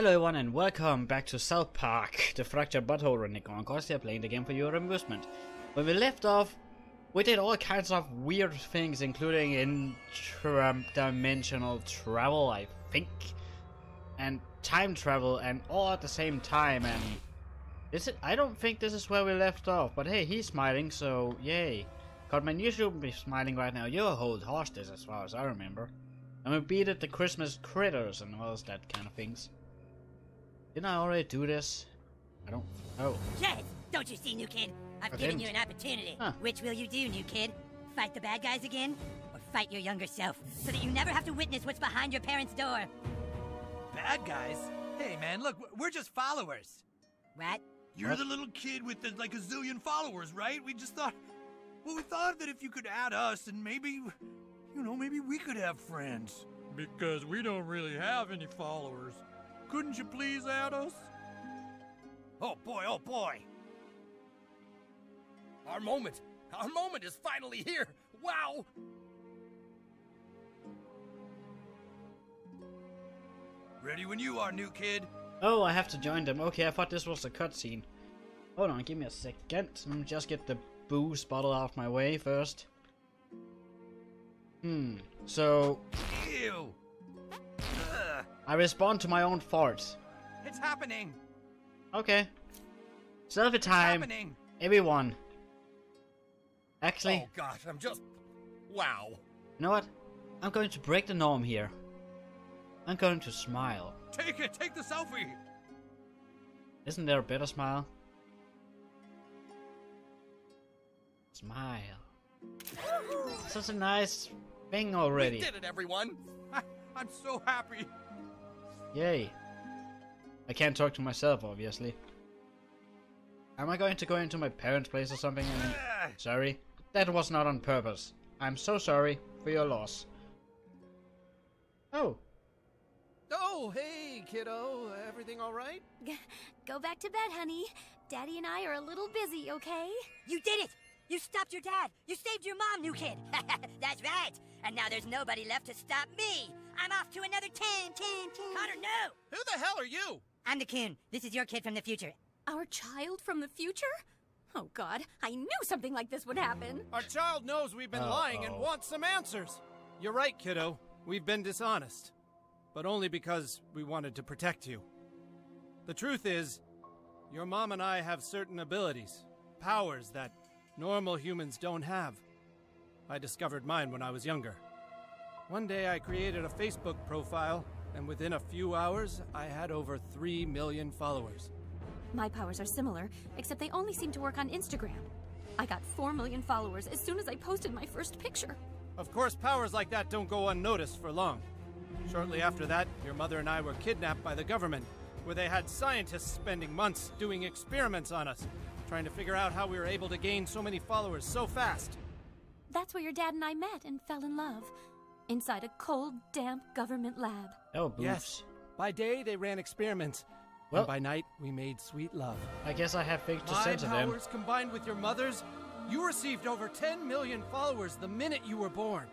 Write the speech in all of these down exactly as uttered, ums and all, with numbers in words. Hello everyone and welcome back to South Park, the Fractured but whole. Of course they are playing the game for your amusement. When we left off, we did all kinds of weird things, including interdimensional travel, I think, and time travel, and all at the same time. And is it? I don't think this is where we left off, but hey, he's smiling, so yay. Cartman, you shouldn't be smiling right now. You're a whole hostage as far as I remember. And we beat at the Christmas critters and all that kind of things. Didn't I already do this? I don't know. Yes! Don't you see, new kid? I've I given didn't. you an opportunity. Huh. Which will you do, new kid? Fight the bad guys again? Or fight your younger self, so that you never have to witness what's behind your parents' door? Bad guys? Hey, man, look, we're just followers. What? You're what? the little kid with, the, like, a zillion followers, right? We just thought... Well, we thought that if you could add us, and maybe... You know, maybe we could have friends. Because we don't really have any followers. Couldn't you please add us? Oh boy, oh boy! Our moment! Our moment is finally here! Wow! Ready when you are, new kid. Oh, I have to join them. Okay, I thought this was a cutscene. Hold on, give me a second. Let me just get the booze bottle out of my way first. Hmm, so... Ew! I respond to my own farts. It's happening. Okay. Selfie time. It's happening. Everyone. Actually. Oh gosh, I'm just. Wow. You know what? I'm going to break the norm here. I'm going to smile. Take it. Take the selfie. Isn't there a better smile? Smile. Such a nice thing already. We did it, everyone. I I'm so happy. Yay. I can't talk to myself, obviously. Am I going to go into my parents' place or something? I mean, sorry. That was not on purpose. I'm so sorry for your loss. Oh. Oh, hey, kiddo. Everything all right? Go back to bed, honey. Daddy and I are a little busy, okay? You did it! You stopped your dad! You saved your mom, new kid! That's right! And now there's nobody left to stop me! I'm off to another team, team, team! Connor, no! Who the hell are you? I'm the Coon. This is your kid from the future. Our child from the future? Oh, God. I knew something like this would happen. Our child knows we've been uh-oh. lying and wants some answers. You're right, kiddo. We've been dishonest. But only because we wanted to protect you. The truth is, your mom and I have certain abilities, powers that normal humans don't have. I discovered mine when I was younger. One day I created a Facebook profile, and within a few hours, I had over three million followers. My powers are similar, except they only seem to work on Instagram. I got four million followers as soon as I posted my first picture. Of course, powers like that don't go unnoticed for long. Shortly after that, your mother and I were kidnapped by the government, where they had scientists spending months doing experiments on us, trying to figure out how we were able to gain so many followers so fast. That's where your dad and I met and fell in love. Inside a cold, damp government lab. Oh, boobs. Yes. By day, they ran experiments. Well, and by night, we made sweet love. I guess I have big to say to them. My powers combined with your mother's, you received over ten million followers the minute you were born.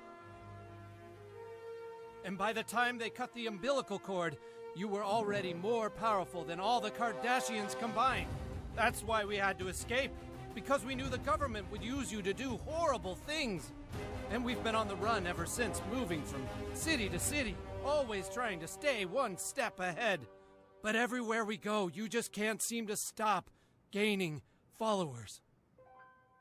And by the time they cut the umbilical cord, you were already more powerful than all the Kardashians combined. That's why we had to escape. Because we knew the government would use you to do horrible things. And we've been on the run ever since, moving from city to city, always trying to stay one step ahead. But everywhere we go, you just can't seem to stop gaining followers.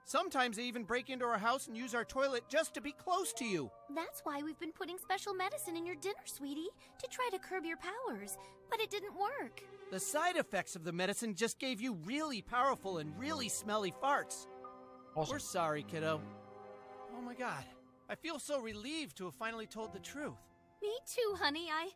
Sometimes they even break into our house and use our toilet just to be close to you. That's why we've been putting special medicine in your dinner, sweetie, to try to curb your powers. But it didn't work. The side effects of the medicine just gave you really powerful and really smelly farts. Awesome. We're sorry, kiddo. Oh my God. I feel so relieved to have finally told the truth. Me too, honey. I...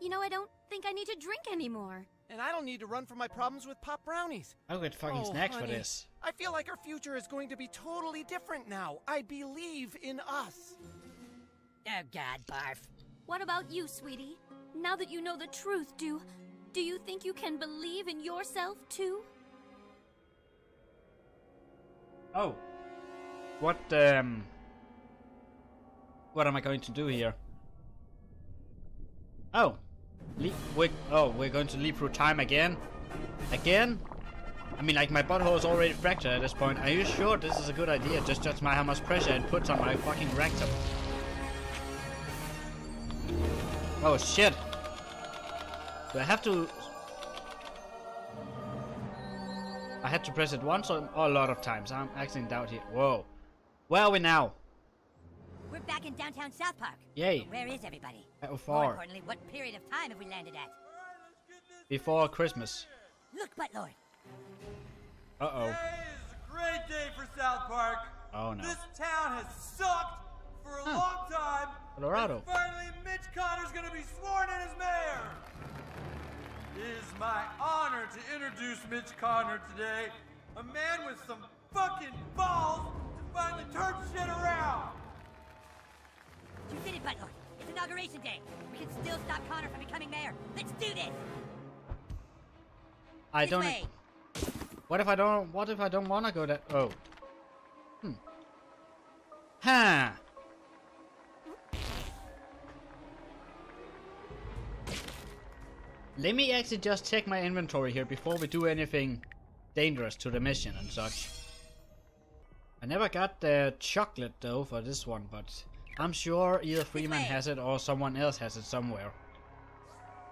You know, I don't think I need to drink anymore. And I don't need to run from my problems with Pop Brownies. I'll get fucking oh, snacks honey. for this. I feel like our future is going to be totally different now. I believe in us. Oh, God, barf. What about you, sweetie? Now that you know the truth, do... Do you think you can believe in yourself, too? Oh. What, um... What am I going to do here? Oh. Leap, we're, oh, we're going to leap through time again? Again? I mean, like, my butthole is already fractured at this point. Are you sure this is a good idea? Just judge by how much pressure it puts on my fucking rectum. Oh, shit. Do I have to... I had to press it once or a lot of times. I'm actually in doubt here. Whoa. Where are we now? We're back in downtown South Park. Yay. But where is everybody? How far? More importantly, what period of time have we landed at? Before Christmas. Look, Buttlord. Uh-oh. It's a great day for South Park. Oh, no. This town has sucked for a huh. long time. Colorado. Finally, Mitch Conner's going to be sworn in as mayor. It is my honor to introduce Mitch Conner today, a man with some fucking balls to finally turn shit around. You did it, Butler. It's inauguration day. We can still stop Conner from becoming mayor. Let's do this. I this don't. Way. What if I don't? What if I don't want to go that? Oh. Hmm. Huh. Let me actually just check my inventory here before we do anything dangerous to the mission and such. I never got the chocolate though for this one, but I'm sure either Freeman has it or someone else has it somewhere.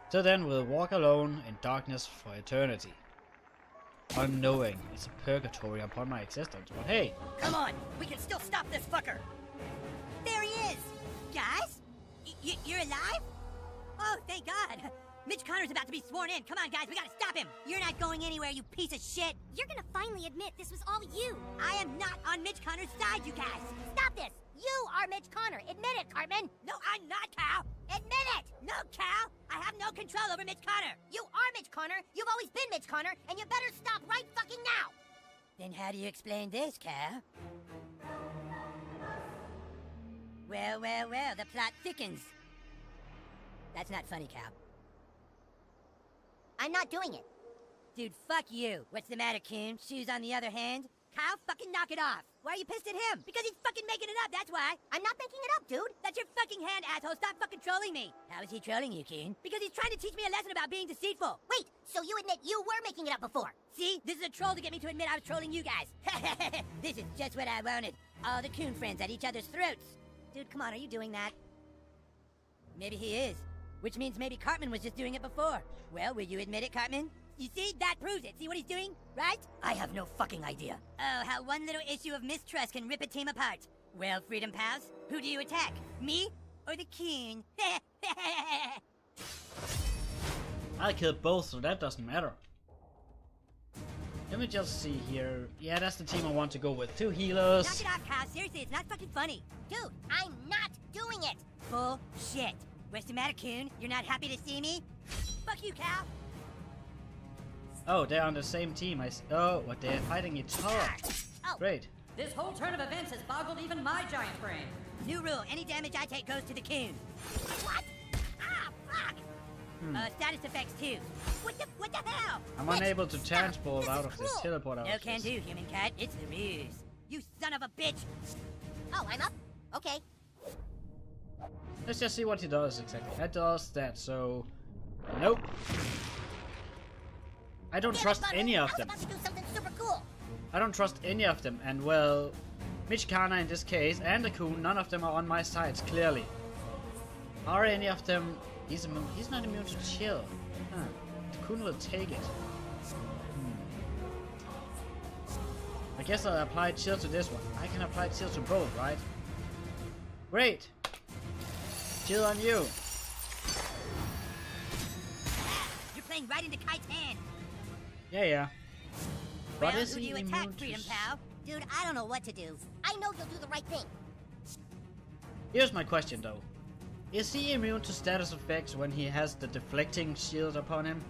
So then we'll walk alone in darkness for eternity. Unknowing it's a purgatory upon my existence, but hey! Come on! We can still stop this fucker! There he is! Guys? Y- you're alive? Oh, thank God! Mitch Conner's about to be sworn in. Come on, guys, we gotta stop him. You're not going anywhere, you piece of shit. You're gonna finally admit this was all you. I am not on Mitch Conner's side, you guys. Stop this. You are Mitch Conner. Admit it, Cartman. No, I'm not, Kyle. Admit it. No, Kyle. I have no control over Mitch Conner. You are Mitch Conner. You've always been Mitch Conner, and you better stop right fucking now. Then how do you explain this, Kyle? Well, well, well, the plot thickens. That's not funny, Kyle. I'm not doing it. Dude, fuck you. What's the matter, Coon? Shoes on the other hand? Kyle, fucking knock it off. Why are you pissed at him? Because he's fucking making it up, that's why. I'm not making it up, dude. That's your fucking hand, asshole. Stop fucking trolling me. How is he trolling you, Coon? Because he's trying to teach me a lesson about being deceitful. Wait, so you admit you were making it up before? See? This is a troll to get me to admit I was trolling you guys. This is just what I wanted. All the Coon friends at each other's throats. Dude, come on, are you doing that? Maybe he is. Which means maybe Cartman was just doing it before. Well, will you admit it, Cartman? You see? That proves it. See what he's doing? Right? I have no fucking idea. Oh, how one little issue of mistrust can rip a team apart. Well, Freedom Pals, who do you attack? Me or the Coon? I killed both, so that doesn't matter. Let me just see here. Yeah, that's the team I want to go with. Two healers. Knock it off, Kyle. Seriously, it's not fucking funny. Dude, I'm not doing it. Bullshit. What's the matter, Coon? You're not happy to see me? Fuck you, Cal! Oh, they're on the same team. I s oh, what they're fighting each other. Oh. Great. This whole turn of events has boggled even my giant brain. New rule: any damage I take goes to the Coon. What? Ah, fuck! Hmm. Uh, status effects too. What the? What the hell? I'm Mitch, unable to transport out of cool. this teleport. Out no of can this. do, human cat. It's the ruse. You son of a bitch! Oh, I'm up. Okay. Let's just see what he does exactly. That does that, so... Nope. I don't Damn trust it, any of I them. To do something super cool. I don't trust any of them, and well... Mitch Conner in this case, and the Coon, none of them are on my sides, clearly. Are any of them... He's, immune. He's not immune to chill. Huh. The Coon will take it. Hmm. I guess I'll apply chill to this one. I can apply chill to both, right? Great! Chill on you. You're playing right into Kite's hand. Yeah, yeah. What well, is he you attack, Freedom Pal? Dude, I don't know what to do. I know you'll do the right thing. Here's my question, though. Is he immune to status effects when he has the deflecting shield upon him?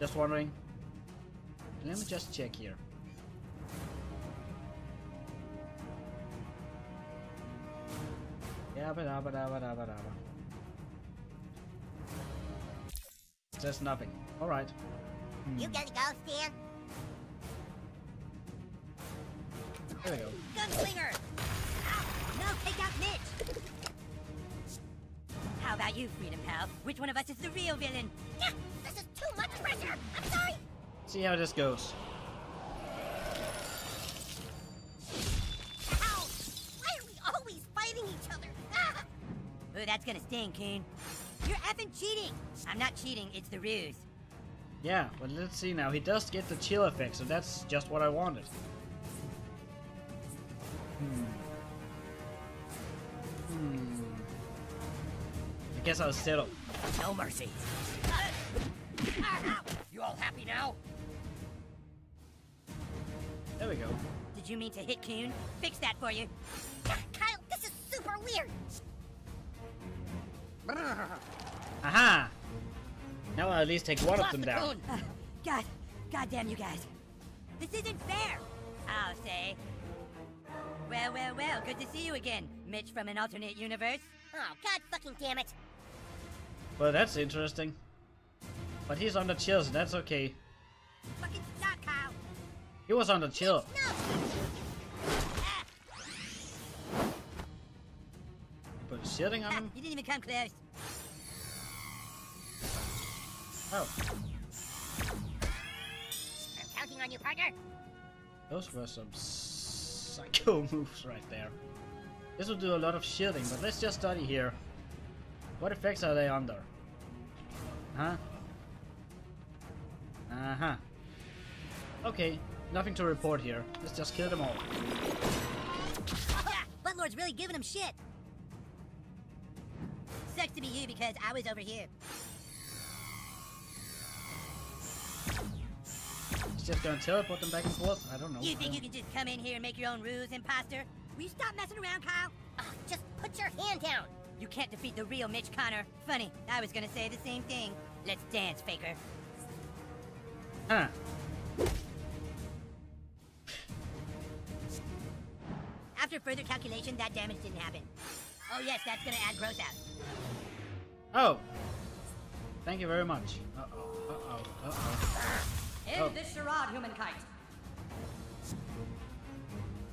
Just wondering. Let me just check here. There's nothing. Alright. Hmm. You gotta go, Stan. There we go. Gunslinger! Ow. No, take out Mitch! How about about you, Freedom Pals. Which one of us is the real villain? Yeah, this is too much pressure. I'm sorry. See how this goes. Ow! Why are we always fighting each other? Ah! Ooh, that's gonna sting, Coon. You're effing cheating. I'm not cheating. It's the ruse. Yeah, but let's see now. He does get the chill effect, so that's just what I wanted. Hmm. Hmm. I guess I'll settle. No mercy. You all happy now? There we go. Did you mean to hit Coon? Fix that for you. Kyle, this is super weird. Aha! Now I'll at least take one of them down. Uh, God, goddamn you guys. This isn't fair, I'll say. Well, well, well, good to see you again, Mitch from an alternate universe. Oh, God fucking damn it. Well, that's interesting. But he's on the chill, so that's okay. Fucking stop, Kyle. He was on the chill. No. Put a shielding on him. You didn't even come close. Oh. I'm counting on you, partner. Those were some psycho moves right there. This will do a lot of shielding, but let's just study here. What effects are they under? Huh? Uh-huh. Okay, nothing to report here. Let's just kill them all. Buttlord's really giving him shit. Sucks to be you because I was over here. Just gonna teleport them back and forth? I don't know. You think you can just come in here and make your own rules, imposter? Will you stop messing around, Kyle? Ugh, just put your hand down. You can't defeat the real Mitch Conner. Funny, I was gonna say the same thing. Let's dance, Faker. Huh. After further calculation, that damage didn't happen. Oh yes, that's gonna add gross out. Oh. Thank you very much. Uh-oh, uh-oh, uh-oh. In oh. this charade, Human Kite.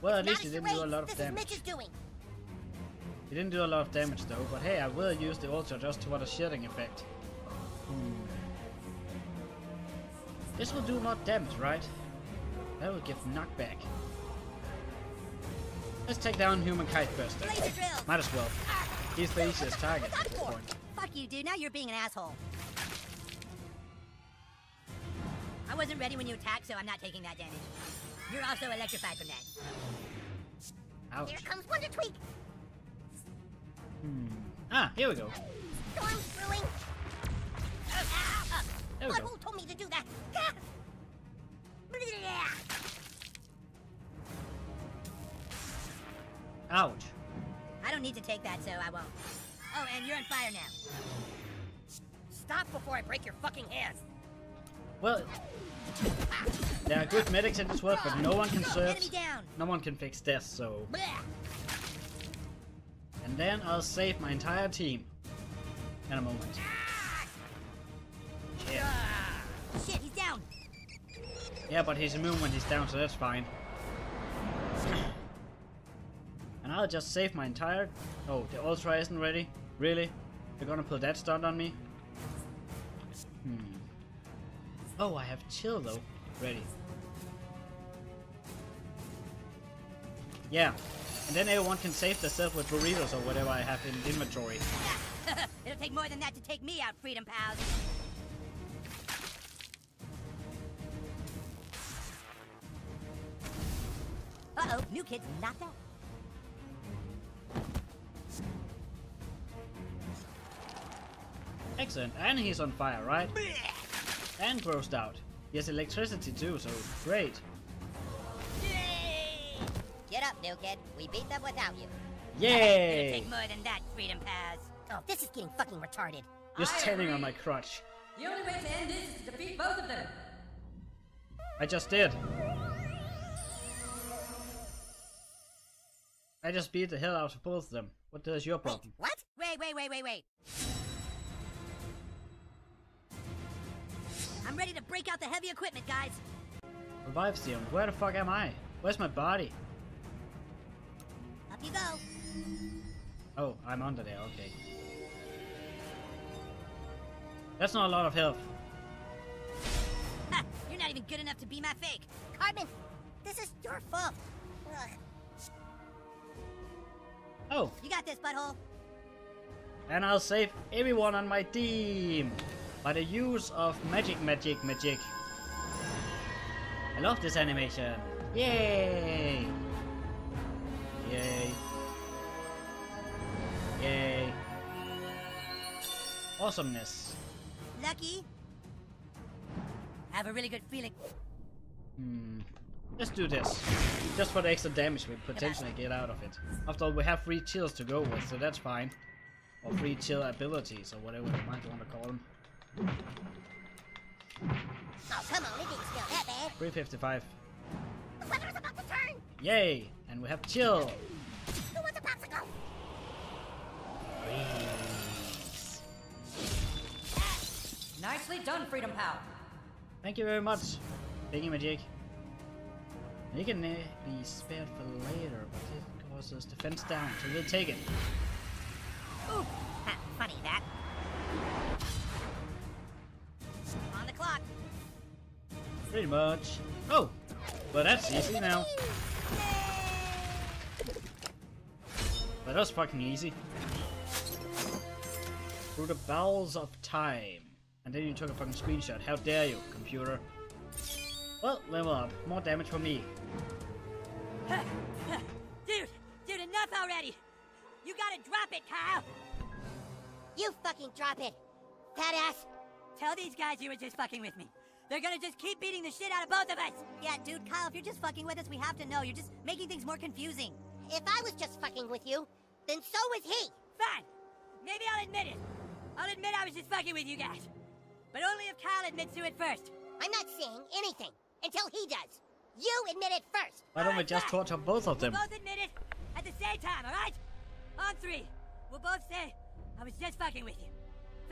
Well, at least he didn't do a lot of damage. He didn't do a lot of damage though, but hey, I will use the ultra just for the shielding effect. Hmm. This will do not damage, right? That will give knockback. Let's take down Human Kite first. Might as well. He's the easiest target at this point. Fuck you, dude. Now you're being an asshole. I wasn't ready when you attacked, so I'm not taking that damage. You're also electrified from that. Ouch. Here comes Wonder Tweak. Hmm. Ah, here we go. Storm brewing. Uh, uh, there we go. Who told me to do that? Ouch. I don't need to take that, so I won't. Oh, and you're on fire now. Stop before I break your fucking hands. Well, there are good medics in this world, but no one can serve, no one can fix death, so... And then I'll save my entire team in a moment. Yeah. Shit, he's down. Yeah, but he's immune when he's down, so that's fine. And I'll just save my entire... Oh, the ultra isn't ready? Really? You're gonna put that stunt on me? Hmm. Oh, I have chill though. Ready. Yeah. And then everyone can save themselves with burritos or whatever I have in the inventory. It'll take more than that to take me out, Freedom Pals. Uh-oh, new kid's knocked out. Excellent. And he's on fire, right? And grossed out. He has electricity too, so great. Yay! Get up, new kid. We beat them without you. Yay! It'll take more than that, Freedom Pals. Oh, this is getting fucking retarded. You're I standing agree. on my crutch. The only way to end this is to defeat both of them. I just did. I just beat the hell out of both of them. What is your problem? Wait, what? Wait, wait, wait, wait, wait. I'm ready to break out the heavy equipment, guys. Revive serum. Where the fuck am I? Where's my body? Up you go. Oh, I'm under there. Okay. That's not a lot of health. Ha, you're not even good enough to be my fake. Cartman, this is your fault. Ugh. Oh. You got this, butthole. And I'll save everyone on my team by the use of magic, magic, magic. I love this animation. Yay! Yay. Yay. Awesomeness. Lucky? I have a really good feeling. Hmm. Let's do this. Just for the extra damage we potentially get out of it. After all, we have three chills to go with, so that's fine. Or three chill abilities, or whatever you might want to call them. Oh, come on, it didn't feel that bad. three fifty-five. The weather's about to turn! Yay! And we have chill! Who wants a popsicle? Freeze. Nicely done, Freedom Pal! Thank you very much. Thank you, Magic. You can uh, be spared for later, but it causes defense down, so we'll take it. Ooh, ha, funny that. On the clock. Pretty much. Oh, well that's easy now. But that was fucking easy. Through the bowels of time. And then you took a fucking screenshot. How dare you, computer? Well, level up. More damage for me. Dude, dude, enough already! You gotta drop it, Kyle! You fucking drop it, fat ass! Tell these guys you were just fucking with me. They're gonna just keep beating the shit out of both of us! Yeah, dude, Kyle, if you're just fucking with us, we have to know. You're just making things more confusing. If I was just fucking with you, then so was he! Fine! Maybe I'll admit it. I'll admit I was just fucking with you guys. But only if Kyle admits to it first. I'm not saying anything until he does. You admit it first! Why don't we just torture both of them? We'll both admit it at the same time, alright? On three, we'll both say, I was just fucking with you.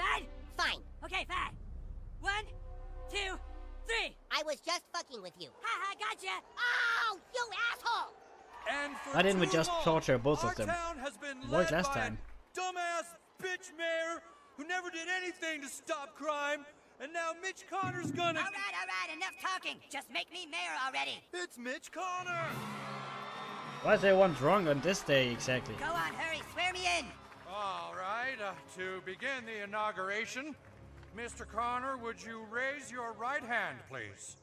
Fine? Fine. Okay, fine. One, two, three. I was just fucking with you. Haha, gotcha. Oh, you asshole! And for Why didn't we just long, torture both of them? Like last time. Dumbass bitch mayor who never did anything to stop crime, and now Mitch Conner's gonna. All right, all right, enough talking. Just make me mayor already. It's Mitch Conner. Why is everyone drunk on this day exactly? Go on, hurry, swear me in! Alright, uh, to begin the inauguration, Mister Conner, would you raise your right hand, please?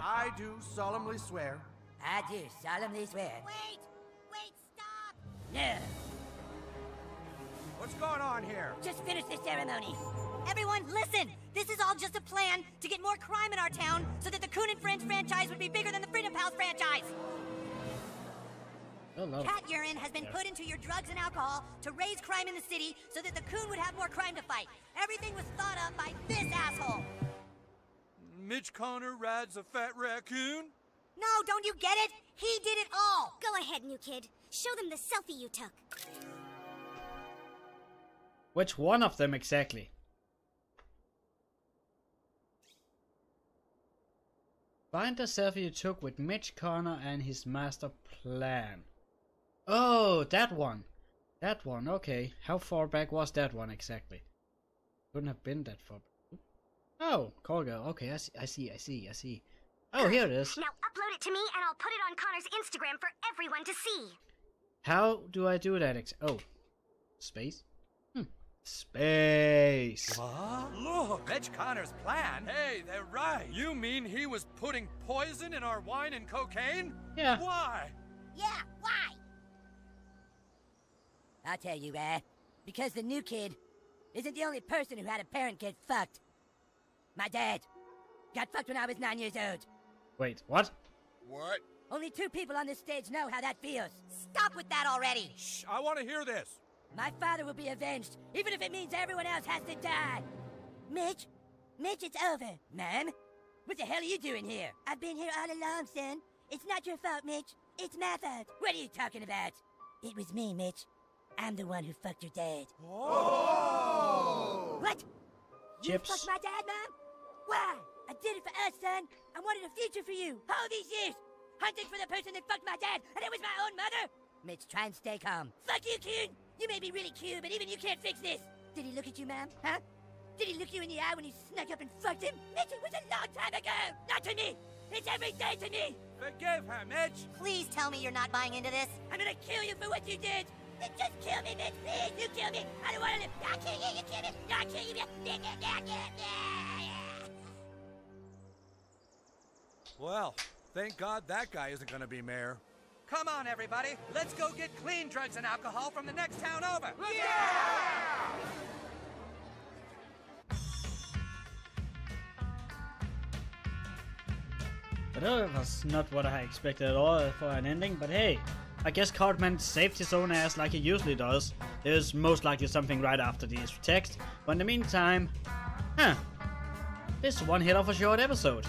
I do solemnly swear. I do solemnly swear. Wait! Wait, stop! No! What's going on here? Just finish the ceremony. Everyone, listen! This is all just a plan to get more crime in our town so that the Coon and Friends franchise would be bigger than the Freedom Pals franchise! Oh, no. Cat urine has been yeah. put into your drugs and alcohol to raise crime in the city so that the Coon would have more crime to fight. Everything was thought up by this asshole! Mitch Conner rides a fat raccoon? No, don't you get it? He did it all! Go ahead, new kid. Show them the selfie you took. Which one of them exactly? Find the selfie you took with Mitch Conner and his master plan. Oh, that one. That one, okay. How far back was that one exactly? Couldn't have been that far. Oh, call girl. Okay, I see, I see, I see, I see. Oh, here it is. Now upload it to me and I'll put it on Conner's Instagram for everyone to see. How do I do that ex- Oh. Space? Hmm. Space. What? Look, Mitch Conner's plan. Hey, they're right. You mean he was putting poison in our wine and cocaine? Yeah. Why? Yeah, why? I'll tell you why. Because the new kid isn't the only person who had a parent get fucked. My dad got fucked when I was nine years old. Wait, what? What? Only two people on this stage know how that feels. Stop with that already. Shh, I want to hear this. My father will be avenged, even if it means everyone else has to die! Mitch? Mitch, it's over, ma'am. What the hell are you doing here? I've been here all along, son. It's not your fault, Mitch. It's my fault. What are you talking about? It was me, Mitch. I'm the one who fucked your dad. Oh! What? Chips. You fucked my dad, ma'am? Why? I did it for us, son. I wanted a future for you. All these years, hunting for the person that fucked my dad, and it was my own mother? Mitch, try and stay calm. Fuck you, Coon! You may be really cute, but even you can't fix this. Did he look at you, ma'am? Huh? Did he look you in the eye when you snuck up and fucked him? Mitch, it was a long time ago! Not to me! It's every day to me! Forgive her, Mitch! Please tell me you're not buying into this. I'm gonna kill you for what you did! Just kill me, Mitch! Please, you kill me! I don't wanna live! I'll kill you, you kill me! I'll kill you, you... Well, thank God that guy isn't gonna be mayor. Come on, everybody! Let's go get clean drugs and alcohol from the next town over! Yeah! Yeah! That was not what I expected at all for an ending, but hey, I guess Cartman saved his own ass like he usually does. There's most likely something right after these texts, but in the meantime, huh, this is one hit off a short episode.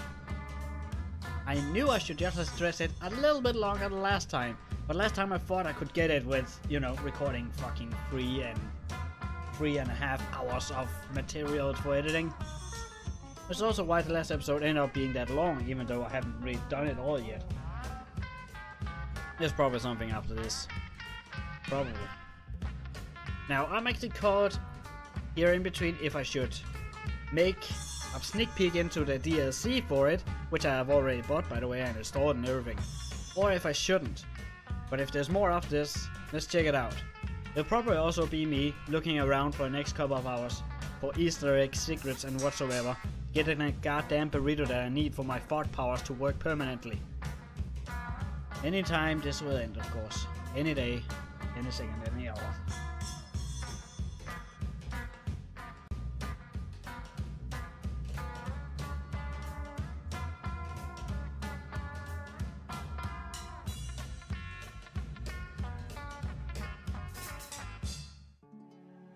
I knew I should just stress it a little bit longer than last time, but last time I thought I could get it with, you know, recording fucking three and three and a half hours of material for editing. That's also why the last episode ended up being that long, even though I haven't really done it all yet. There's probably something after this. Probably. Now, I'm actually caught here in between if I should make a sneak peek into the D L C for it, which I have already bought, by the way, and installed and everything. Or if I shouldn't. But if there's more after this, let's check it out. It'll probably also be me looking around for the next couple of hours for Easter eggs, secrets and whatsoever. Getting a goddamn burrito that I need for my fart powers to work permanently. Anytime this will end, of course. Any day, any second, any hour.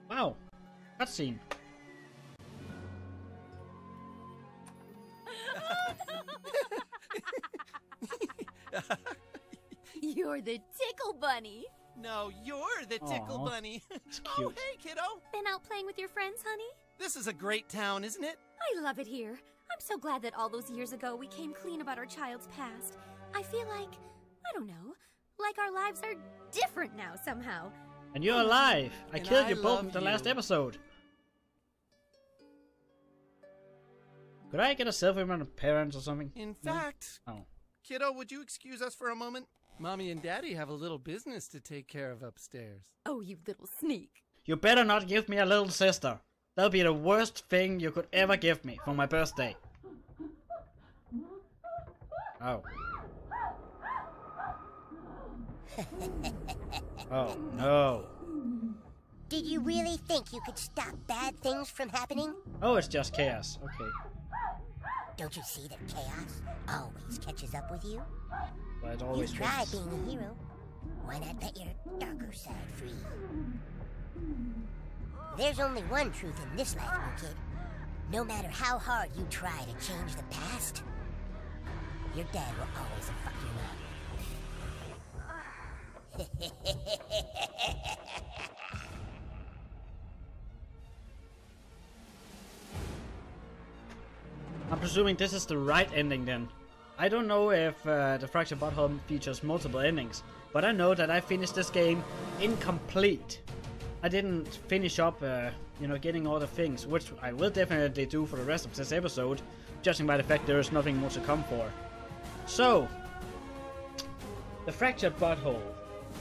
Wow, cutscene. You're the tickle bunny. No, you're the tickle Aww. bunny. Oh, hey, kiddo. Been out playing with your friends, honey? This is a great town, isn't it? I love it here. I'm so glad that all those years ago we came clean about our child's past. I feel like, I don't know, like our lives are different now somehow. And you're alive. I and killed I you both in the you. last episode. Could I get a selfie with my parents or something? In fact, no? oh. Kiddo, would you excuse us for a moment? Mommy and Daddy have a little business to take care of upstairs. Oh, you little sneak. You better not give me a little sister. That'll be the worst thing you could ever give me for my birthday. Oh. Oh, no. Did you really think you could stop bad things from happening? Oh, it's just chaos. Okay. Don't you see that chaos always catches up with you? Well, it always you try being a hero. Why not let your darker side free? There's only one truth in this life, kid. No matter how hard you try to change the past, your dad will always fuck you up. I'm presuming this is the right ending then. I don't know if uh, the Fractured but whole features multiple endings, but I know that I finished this game incomplete. I didn't finish up, uh, you know, getting all the things, which I will definitely do for the rest of this episode, judging by the fact there is nothing more to come for. So, the Fractured but whole.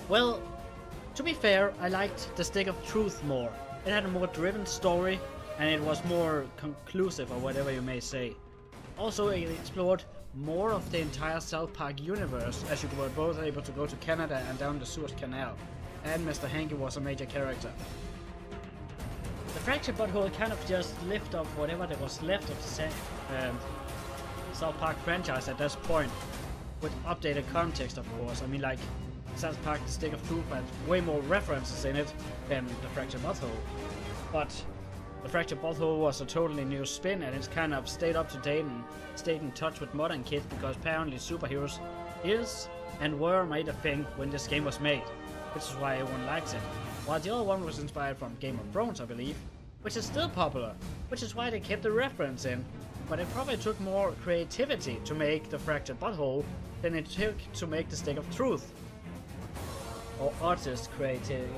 Well, to be fair, I liked the Stick of Truth more. It had a more driven story. And it was more conclusive, or whatever you may say. Also, it explored more of the entire South Park universe, as you were both able to go to Canada and down the Suez Canal. And Mister Hanky was a major character. The Fractured but whole kind of just left off whatever there was left of the um, South Park franchise at this point, with updated context, of course. I mean, like South Park: The Stick of Truth had way more references in it than the Fractured but whole. But The Fractured but whole was a totally new spin, and it's kind of stayed up to date and stayed in touch with modern kids, because apparently superheroes is and were made a thing when this game was made, which is why everyone likes it. While the other one was inspired from Game of Thrones, I believe, which is still popular, which is why they kept the reference in, but it probably took more creativity to make The Fractured but whole than it took to make The Stick of Truth. Or artist creativity.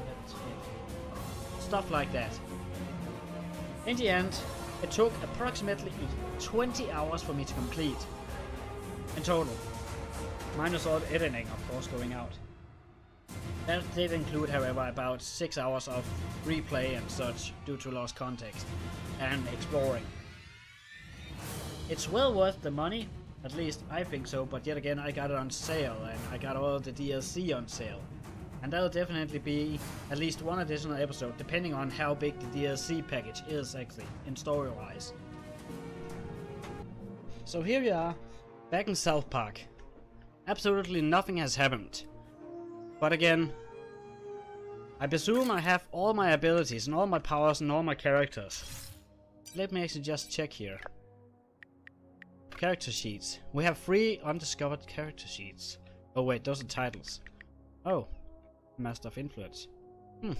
stuff like that. In the end, it took approximately twenty hours for me to complete in total, minus all the editing of course going out. That did include, however, about six hours of replay and such due to lost context and exploring. It's well worth the money, at least I think so, but yet again I got it on sale and I got all the D L C on sale. And that'll definitely be at least one additional episode, depending on how big the D L C package is actually, in story-wise. So here we are, back in South Park. Absolutely nothing has happened. But again, I presume I have all my abilities and all my powers and all my characters. Let me actually just check here. Character sheets. We have three undiscovered character sheets. Oh wait, those are titles. Oh. Master of Influence. Hmm.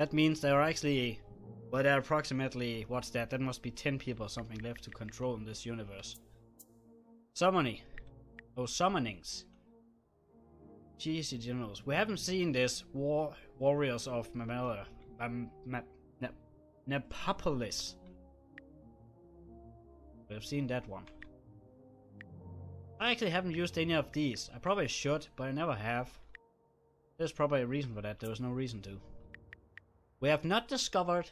That means there are actually, well, there are approximately, what's that? That must be ten people or something left to control in this universe. Summoning. Oh, summonings. Jeezy generals. We haven't seen this war warriors of Mamela, um, Ma ne Nepopolis. We've seen that one. I actually haven't used any of these. I probably should, but I never have. There's probably a reason for that. There was no reason to. We have not discovered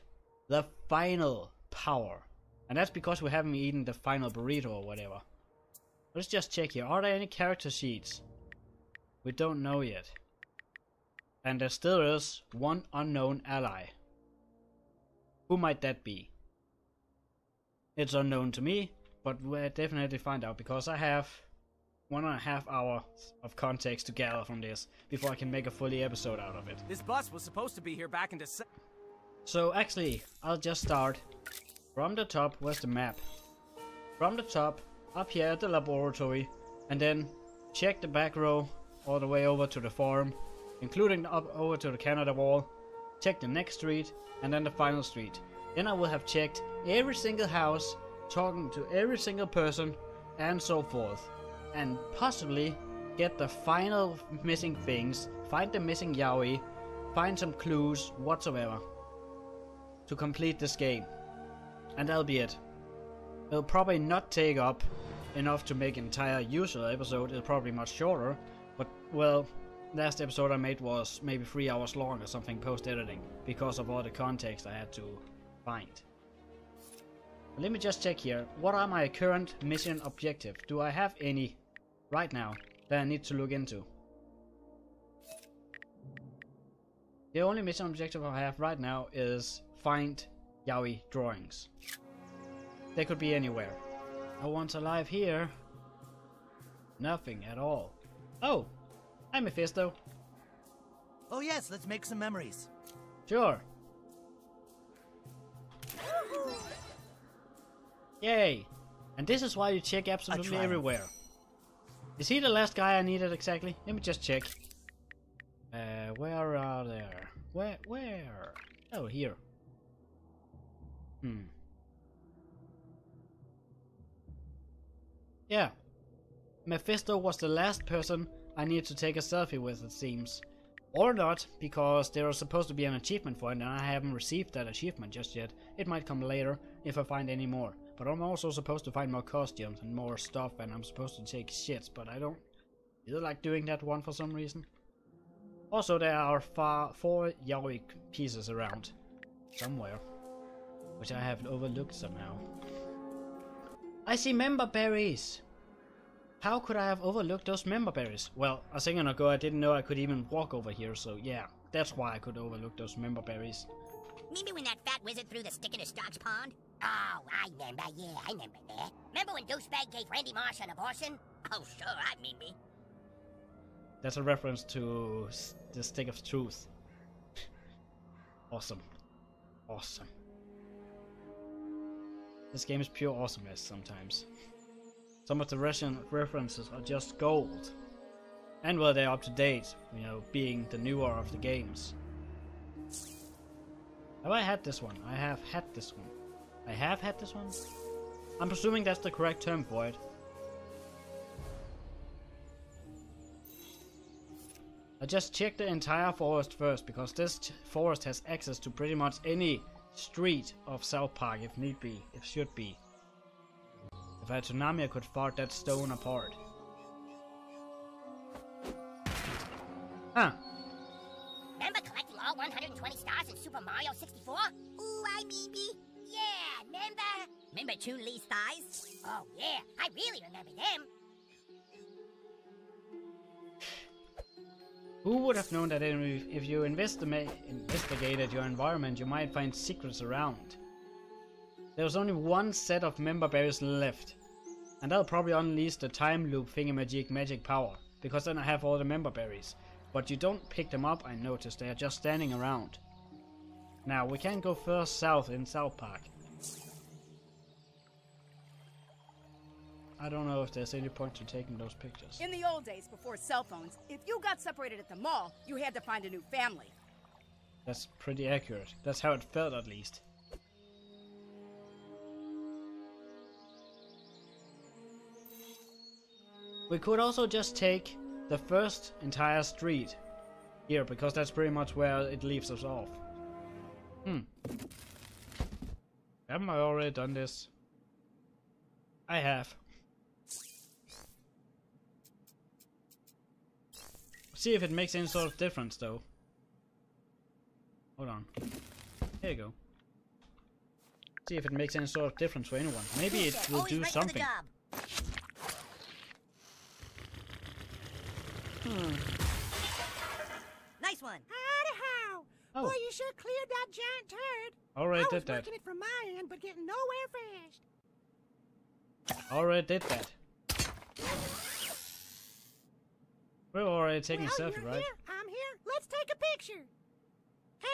the final power. And that's because we haven't eaten the final burrito or whatever. Let's just check here. Are there any character sheets? We don't know yet. And there still is one unknown ally. Who might that be? It's unknown to me, but we'll definitely find out because I have one and a half hour of context to gather from this before I can make a fully episode out of it. This bus was supposed to be here back in December. So actually, I'll just start from the top. Where's the map? From the top, up here at the laboratory, and then check the back row all the way over to the farm, including up over to the Canada Wall, check the next street, and then the final street. Then I will have checked every single house, talking to every single person, and so forth. And possibly get the final missing things, find the missing yaoi, find some clues whatsoever to complete this game. And that'll be it. It'll probably not take up enough to make an entire usual episode. It's probably much shorter, but well, last episode I made was maybe three hours long or something post-editing because of all the context I had to find. Let me just check here. What are my current mission objectives? Do I have any right now that I need to look into? The only mission objective I have right now is find yaoi drawings. They could be anywhere. I once alive here. Nothing at all. Oh, hi Mephisto. Oh yes, let's make some memories. Sure. Yay! And this is why you check absolutely everywhere. Is he the last guy I needed exactly? Let me just check. Uh, where are there? Where? Where? Oh, here. Hmm. Yeah. Mephisto was the last person I needed to take a selfie with, it seems. Or not, because there was supposed to be an achievement for it, and I haven't received that achievement just yet. It might come later, if I find any more. But I'm also supposed to find more costumes and more stuff, and I'm supposed to take shits, but I don't really like doing that one for some reason. Also, there are far, four yaoi pieces around. Somewhere. Which I have overlooked somehow. I see member berries! How could I have overlooked those member berries? Well, a second ago I didn't know I could even walk over here, so yeah, that's why I could overlook those member berries. Remember when that fat wizard threw the stick in his dog's pond? Oh, I remember, yeah, I remember that. Remember when Deucebag gave Randy Marsh an abortion? Oh, sure, I mean me. That's a reference to the Stick of Truth. Awesome. Awesome. This game is pure awesomeness sometimes. Some of the Russian references are just gold. And well, they're up to date, you know, being the newer of the games. Have I had this one? I have had this one. I have had this one? I'm presuming that's the correct term for it. I just checked the entire forest first, because this forest has access to pretty much any street of South Park if need be, if should be. If I had tsunami, I could fart that stone apart. Huh. Remember collecting all one hundred twenty stars in Super Mario sixty-four? Ooh, I baby. Yeah, remember? Remember Chun Li's thighs? Oh yeah, I really remember them. Who would have known that if you investigated your environment, you might find secrets around? There was only one set of member berries left, and that'll probably unleash the time loop thingamajig magic power, because then I have all the member berries. But you don't pick them up, I noticed, they are just standing around. Now, we can go further south in South Park. I don't know if there's any point to taking those pictures. In the old days, before cell phones, if you got separated at the mall, you had to find a new family. That's pretty accurate. That's how it felt, at least. We could also just take the first entire street here, because that's pretty much where it leaves us off. Hmm. Haven't I already done this? I have. See if it makes any sort of difference, though. Hold on. Here you go. See if it makes any sort of difference for anyone. Maybe it will do something. Hmm. Nice one. Howdy-how. Oh. Boy, you sure cleared that giant turd. Already did that. I was working it from my end, but getting nowhere fast. Already did that. We're already taking well, a selfie, right? Here, I'm here. Let's take a picture.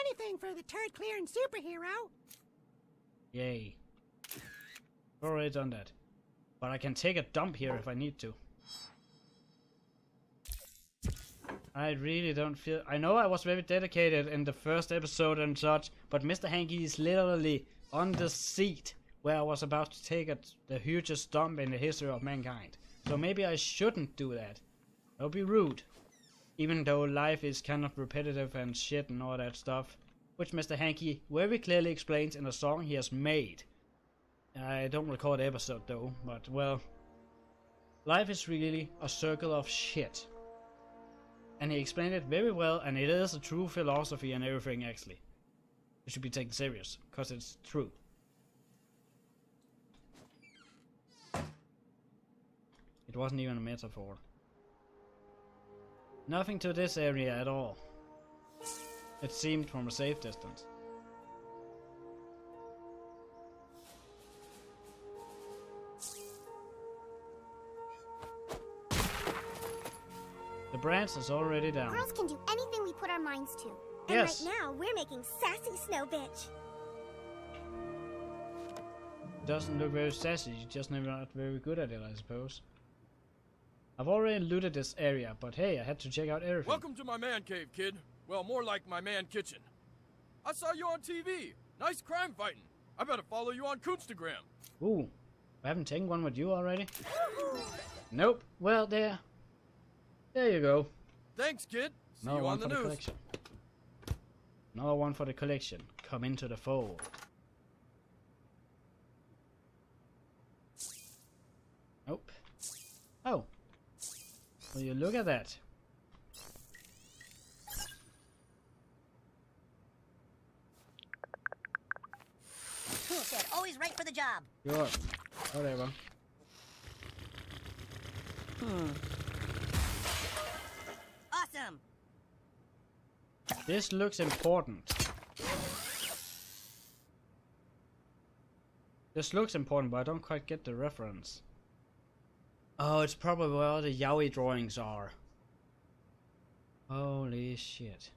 Anything for the turd clearing superhero. Yay. Already done that. But I can take a dump here oh. if I need to. I really don't feel... I know I was very dedicated in the first episode and such, but Mister Hanky is literally on the seat where I was about to take a, the hugest dump in the history of mankind. So maybe I shouldn't do that. That would be rude. Even though life is kind of repetitive and shit and all that stuff, which Mister Hanky very clearly explains in a song he has made. I don't recall the episode though, but well... Life is really a circle of shit. And he explained it very well, and it is a true philosophy and everything, actually. It should be taken serious, because it's true. It wasn't even a metaphor. Nothing to this area at all. It seemed from a safe distance. The branch is already down. Girls can do anything we put our minds to. And yes. Right now, we're making sassy snow bitch. Doesn't look very sassy. You're just never not very good at it, I suppose. I've already looted this area, but hey, I had to check out everything. Welcome to my man cave, kid. Well, more like my man kitchen. I saw you on T V. Nice crime fighting. I better follow you on Coonstagram. Ooh, I haven't taken one with you already. Nope. Well, there. There you go. Thanks, kid. See Another you on one the for news. The collection. Another one for the collection. Come into the fold. Nope. Oh. Will you look at that? Cool said, always right for the job. Sure. Whatever. Hmm. Awesome. This looks important. This looks important, but I don't quite get the reference. Oh, it's probably where the yaoi drawings are. Holy shit.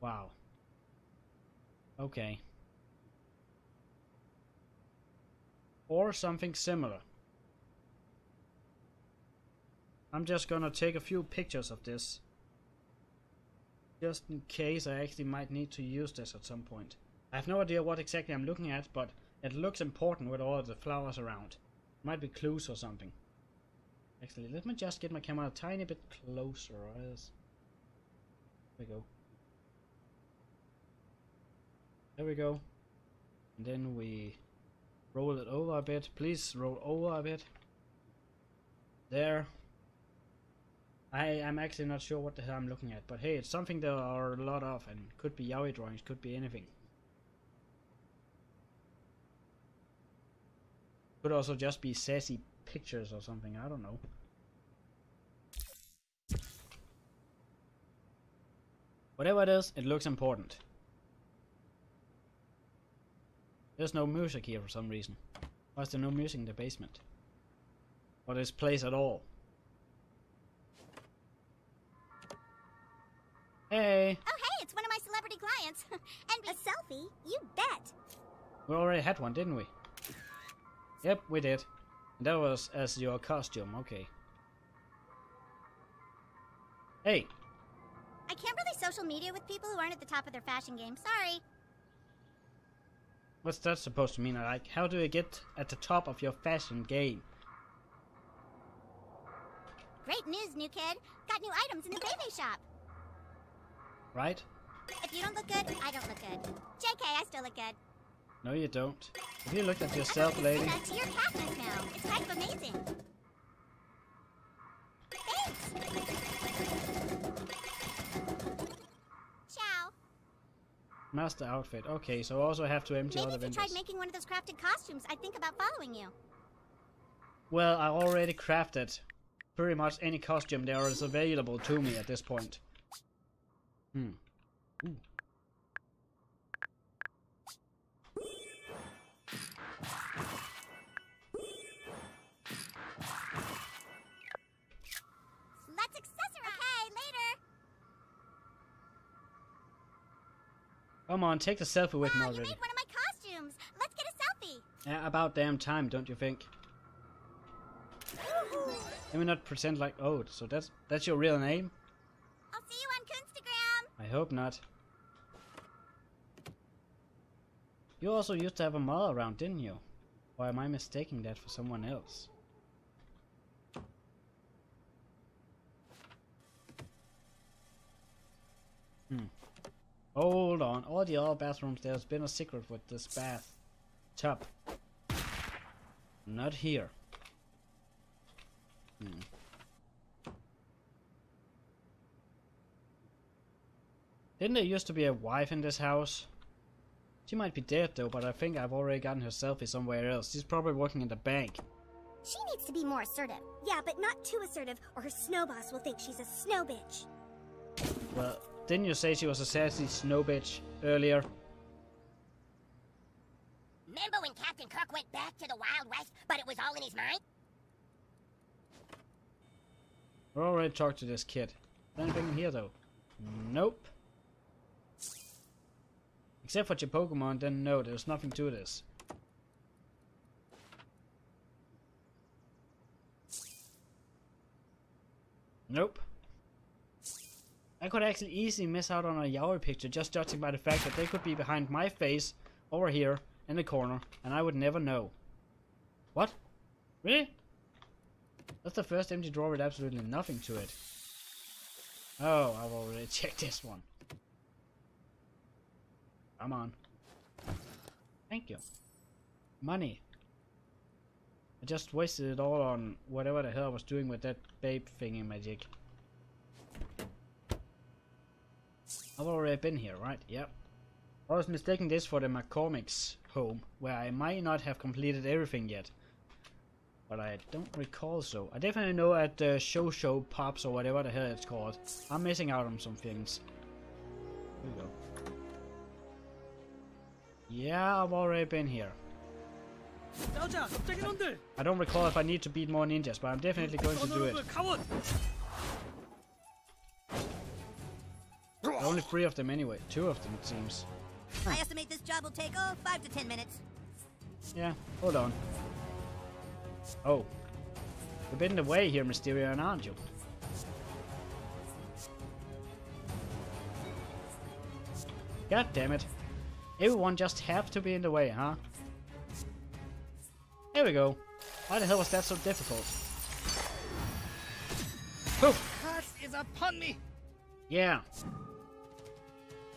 Wow. Okay. Or something similar. I'm just gonna take a few pictures of this, just in case I actually might need to use this at some point. I have no idea what exactly I'm looking at, but it looks important with all of the flowers around. Might be clues or something. Actually, let me just get my camera a tiny bit closer, or else. There we go. There we go. And then we roll it over a bit. Please roll over a bit. There. I am actually not sure what the hell I'm looking at, but hey, it's something there are a lot of, and could be yaoi drawings, could be anything. Could also just be sassy pictures or something, I don't know. Whatever it is, it looks important. There's no music here for some reason. Why is there no music in the basement? Or this place at all? Hey! Oh hey, it's one of my celebrity clients! And a selfie? You bet! We already had one, didn't we? Yep, we did. And that was as your costume, okay. Hey! I can't really social media with people who aren't at the top of their fashion game, sorry. What's that supposed to mean? Like, how do you get at the top of your fashion game? Great news, new kid! Got new items in the baby shop! Right? If you don't look good, I don't look good. J K, I still look good. No, you don't. Have you looked at yourself, lady? I to your cactus now. It's kind of amazing. Thanks. Ciao. Master outfit. Okay, so I also have to empty all the vendors. Maybe if you tried making one of those crafted costumes, I'd think about following you. Well, I already crafted pretty much any costume there is available to me at this point. Hmm. Ooh. Come on, take the selfie with wow, me already. You made one of my costumes. Let's get a selfie. Yeah, about damn time, don't you think? Let me not pretend like oh, so that's that's your real name? I'll see you on Coonstagram. I hope not. You also used to have a model around, didn't you? Or am I mistaking that for someone else? Hmm. Hold on, all the other bathrooms, there's been a secret with this bath tub. Not here. Hmm. Didn't there used to be a wife in this house? She might be dead though, but I think I've already gotten her selfie somewhere else. She's probably working in the bank. She needs to be more assertive. Yeah, but not too assertive, or her snow boss will think she's a snow bitch. Well... Didn't you say she was a sassy snow bitch earlier? Remember when Captain Kirk went back to the Wild West, but it was all in his mind? We already talked to this kid. Anything here though? Nope. Except for your Pokemon, then no, there's nothing to this. Nope. I could actually easily miss out on a yaoi picture just judging by the fact that they could be behind my face, over here, in the corner, and I would never know. What? Really? That's the first empty drawer with absolutely nothing to it. Oh, I've already checked this one. Come on. Thank you. Money. I just wasted it all on whatever the hell I was doing with that babe thingy magic. I've already been here, right? Yep. I was mistaking this for the McCormick's home, where I might not have completed everything yet. But I don't recall so. I definitely know at the Show Show Pops or whatever the hell it's called. I'm missing out on some things. Here we go. Yeah, I've already been here. I don't recall if I need to beat more ninjas, but I'm definitely going to do it. Only three of them anyway. Two of them, it seems. Huh. I estimate this job will take, oh, five to ten minutes. Yeah, hold on. Oh. You've been in the way here, Mysterion, aren't you? God damn it. Everyone just have to be in the way, huh? There we go. Why the hell was that so difficult? The curse is upon me. Yeah.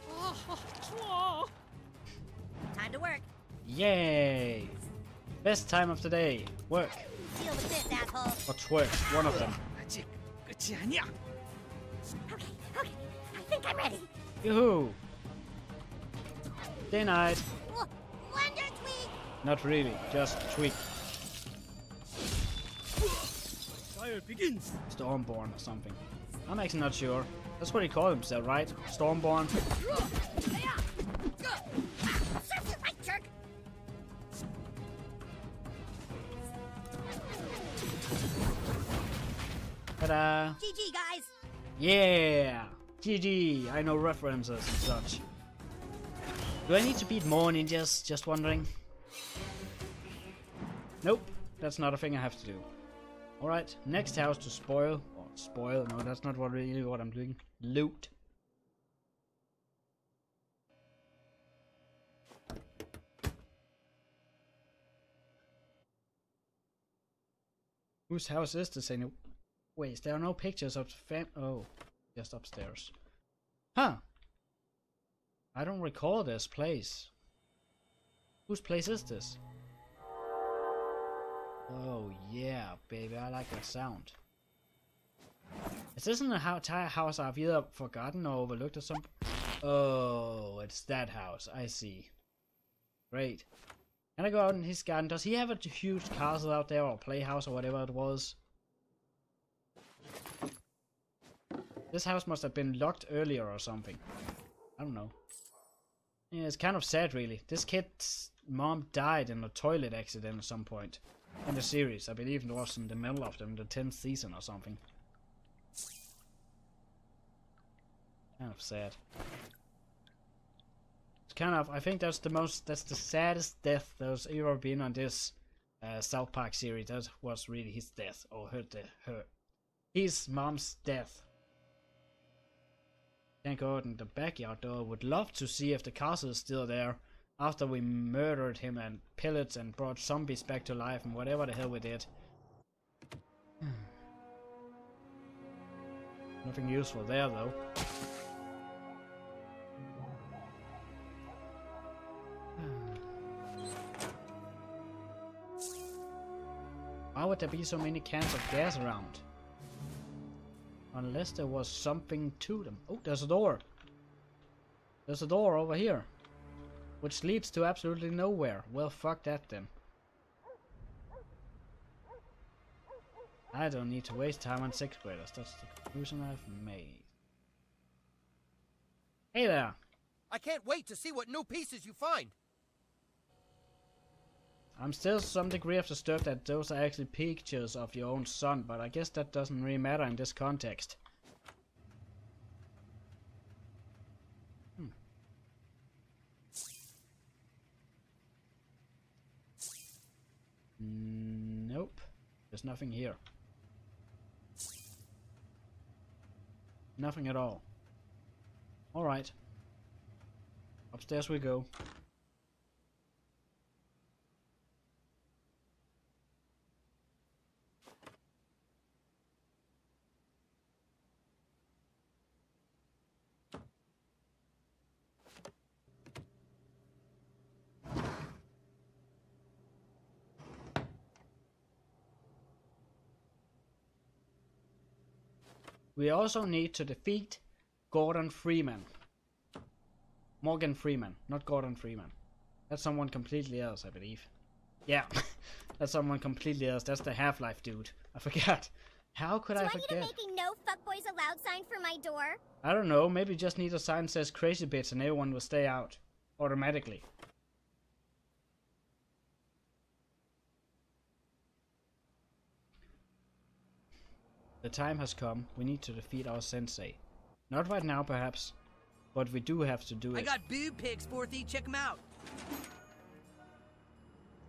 Oh, time to work. Yay. Best time of the day. Work. Deal with it, asshole. What's work? One of them. Okay, okay. I think I'm ready. Yoo-hoo. Day night. Wonder Tweak. Not really, just Tweak. Fire begins. Stormborn or something. I'm actually not sure. That's what he calls himself, right? Stormborn. Ta-da! G G, guys. Yeah! G G! I know references and such. Do I need to beat more ninjas? Just wondering. Nope, that's not a thing I have to do. Alright, next house to spoil. Or oh, spoil, no, that's not what really what I'm doing. Loot. Whose house is this anyway? Wait, there are no pictures of the fam- oh, just upstairs. Huh. I don't recall this place. Whose place is this? Oh yeah, baby, I like that sound. Is this in the entire house I've either forgotten or overlooked or something? Oh, it's that house, I see. Great. Can I go out in his garden? Does he have a huge castle out there or playhouse or whatever it was? This house must have been locked earlier or something. I don't know. Yeah, it's kind of sad really. This kid's mom died in a toilet accident at some point in the series. I believe it was in the middle of them, the tenth season or something. Kind of sad. It's kind of, I think that's the most, that's the saddest death there's ever been on this uh, South Park series. That was really his death, or her death, her, his mom's death. Can't go out in the backyard though. Would love to see if the castle is still there after we murdered him and pillaged and brought zombies back to life and whatever the hell we did. Nothing useful there though. Why would there be so many cans of gas around? Unless there was something to them. Oh, there's a door. There's a door over here. Which leads to absolutely nowhere. Well, fuck that then. I don't need to waste time on sixth graders. That's the conclusion I've made. Hey there. I can't wait to see what new pieces you find. I'm still to some degree of disturbed that those are actually pictures of your own son, but I guess that doesn't really matter in this context. Hmm. Nope. There's nothing here. Nothing at all. Alright. Upstairs we go. We also need to defeat Gordon Freeman. Morgan Freeman, not Gordon Freeman. That's someone completely else, I believe. Yeah, that's someone completely else. That's the Half-Life dude. I forgot. How could I forget? Do I need to make a no fuckboys allowed sign for my door? I don't know. Maybe just need a sign that says crazy bits and everyone will stay out automatically. The time has come. We need to defeat our sensei. Not right now, perhaps, but we do have to do it. I got boob pigs, Forthy. Check them out.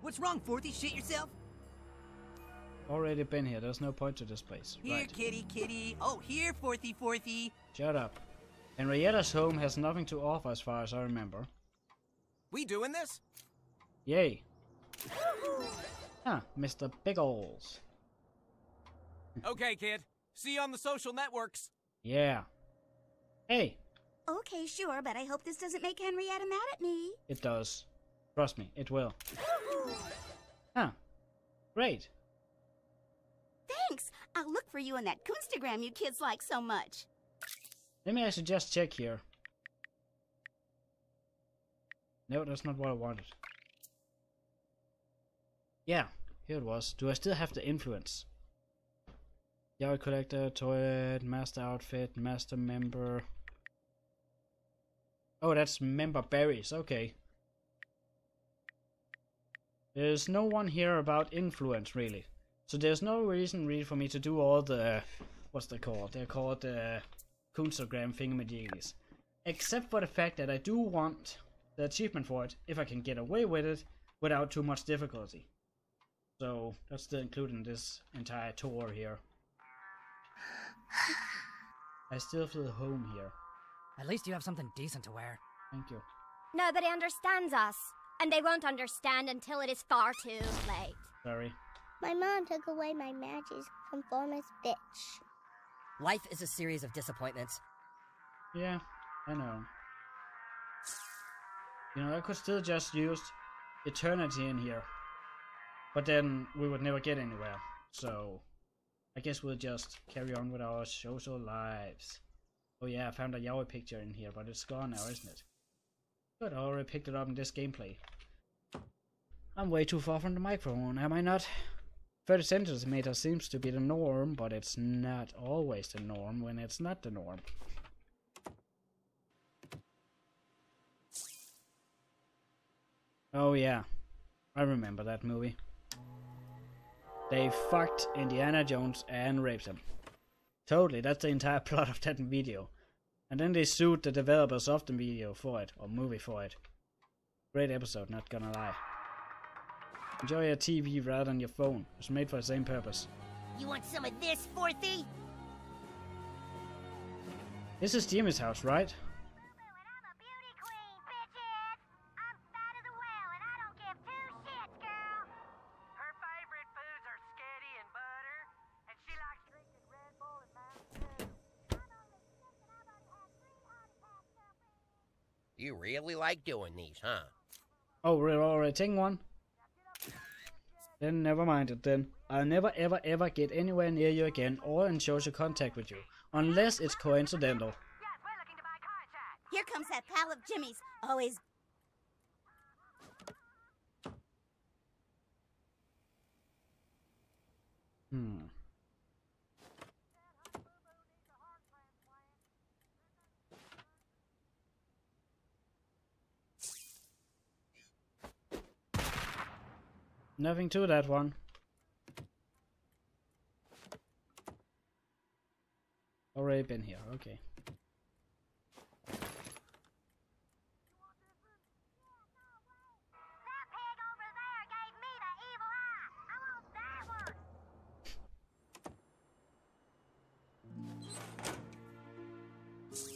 What's wrong, Forthy? Shit yourself? Already been here. There's no point to this place. Here, right. Kitty, kitty. Oh, here, Forthy, Forthy. Shut up. Henrietta's home has nothing to offer as far as I remember. We doing this? Yay. Huh, Mister Pickles. Okay, kid. See you on the social networks. Yeah. Hey. Okay, sure, but I hope this doesn't make Henrietta mad at me. It does. Trust me, it will. Huh. Great. Thanks. I'll look for you on that Coonstagram you kids like so much. Let me actually just check here. No, that's not what I wanted. Yeah, here it was. Do I still have the influence? Yard collector, toilet, master outfit, master member. Oh, that's member berries. Okay. There's no one here about influence, really. So there's no reason, really, for me to do all the... What's they called? They're called the... Uh, Coonstagram thingamajiggies. Except for the fact that I do want the achievement for it, if I can get away with it, without too much difficulty. So, that's still included in this entire tour here. I still feel home here. At least you have something decent to wear. Thank you. Nobody understands us. And they won't understand until it is far too late. Sorry. My mom took away my magic, conformist bitch. Life is a series of disappointments. Yeah, I know. You know, I could still just use eternity in here. But then we would never get anywhere. So, I guess we'll just carry on with our social lives. Oh yeah, I found a yaoi picture in here, but it's gone now, isn't it? Good, I already picked it up in this gameplay. I'm way too far from the microphone, am I not? thirty centimeters seems to be the norm, but it's not always the norm when it's not the norm. Oh yeah, I remember that movie. They fucked Indiana Jones and raped him. Totally, that's the entire plot of that video. And then they sued the developers of the video for it, or movie for it. Great episode, not gonna lie. Enjoy your T V rather than your phone. It's made for the same purpose. You want some of this, Forthy? This is Jimmy's house, right? You really like doing these, huh? Oh, we're already taking one? Then never mind it then. I'll never ever ever get anywhere near you again or in social contact with you. Unless it's coincidental. Yes, we're looking to buy contracts. Here comes that pal of Jimmy's. Always. Hmm. Nothing to that one. Already been here, okay. That pig over there gave me the evil eye. I want that one.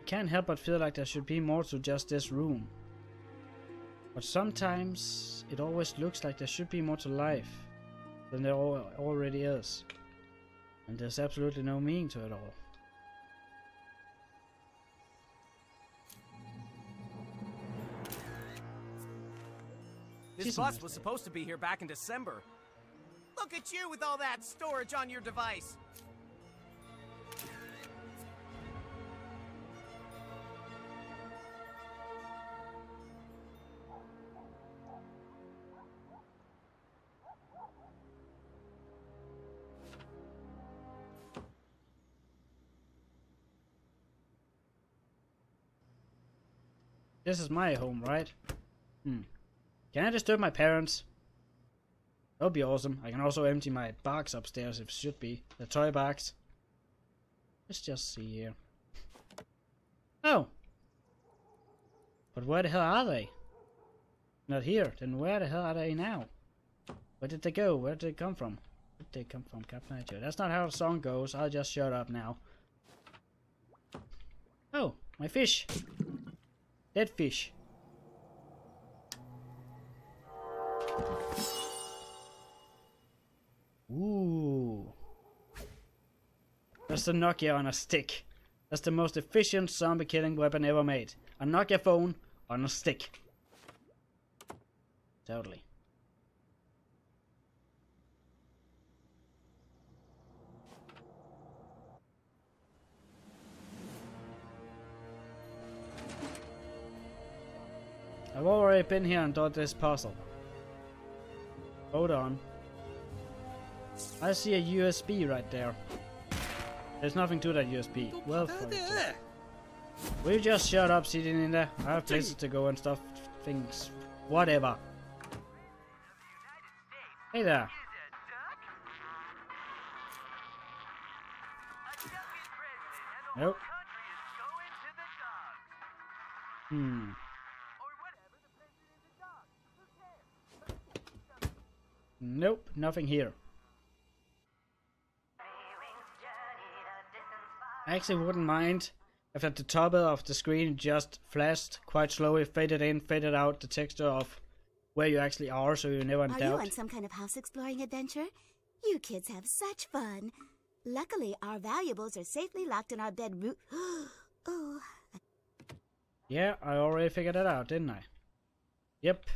I can't help but feel like there should be more to just this room. But sometimes it always looks like there should be more to life than there already is. And there's absolutely no meaning to it all. This bus was supposed to be here back in December. Look at you with all that storage on your device. This is my home, right? Hmm. Can I disturb my parents? That would be awesome. I can also empty my box upstairs if it should be. The toy box. Let's just see here. Oh! But where the hell are they? Not here. Then where the hell are they now? Where did they go? Where did they come from? Where did they come from? Captain Nature. That's not how the song goes. I'll just shut up now. Oh! My fish! Dead fish. Ooh. That's the Nokia on a stick. That's the most efficient zombie killing weapon ever made. A Nokia phone on a stick. Totally. I've already been here and done this puzzle. Hold on. I see a U S B right there. There's nothing to that U S B. Well, will you just shut up, sitting in there? I have places to go and stuff. Things. Whatever. Hey there. Nope. Hmm. Nope, nothing here. I actually wouldn't mind if at the top of the screen just flashed quite slowly, faded in, faded out the texture of where you actually are, so you're never in doubt. Are you on some kind of house exploring adventure? You kids have such fun. Luckily, our valuables are safely locked in our bedroom. Oh. Yeah, I already figured that out, didn't I? Yep.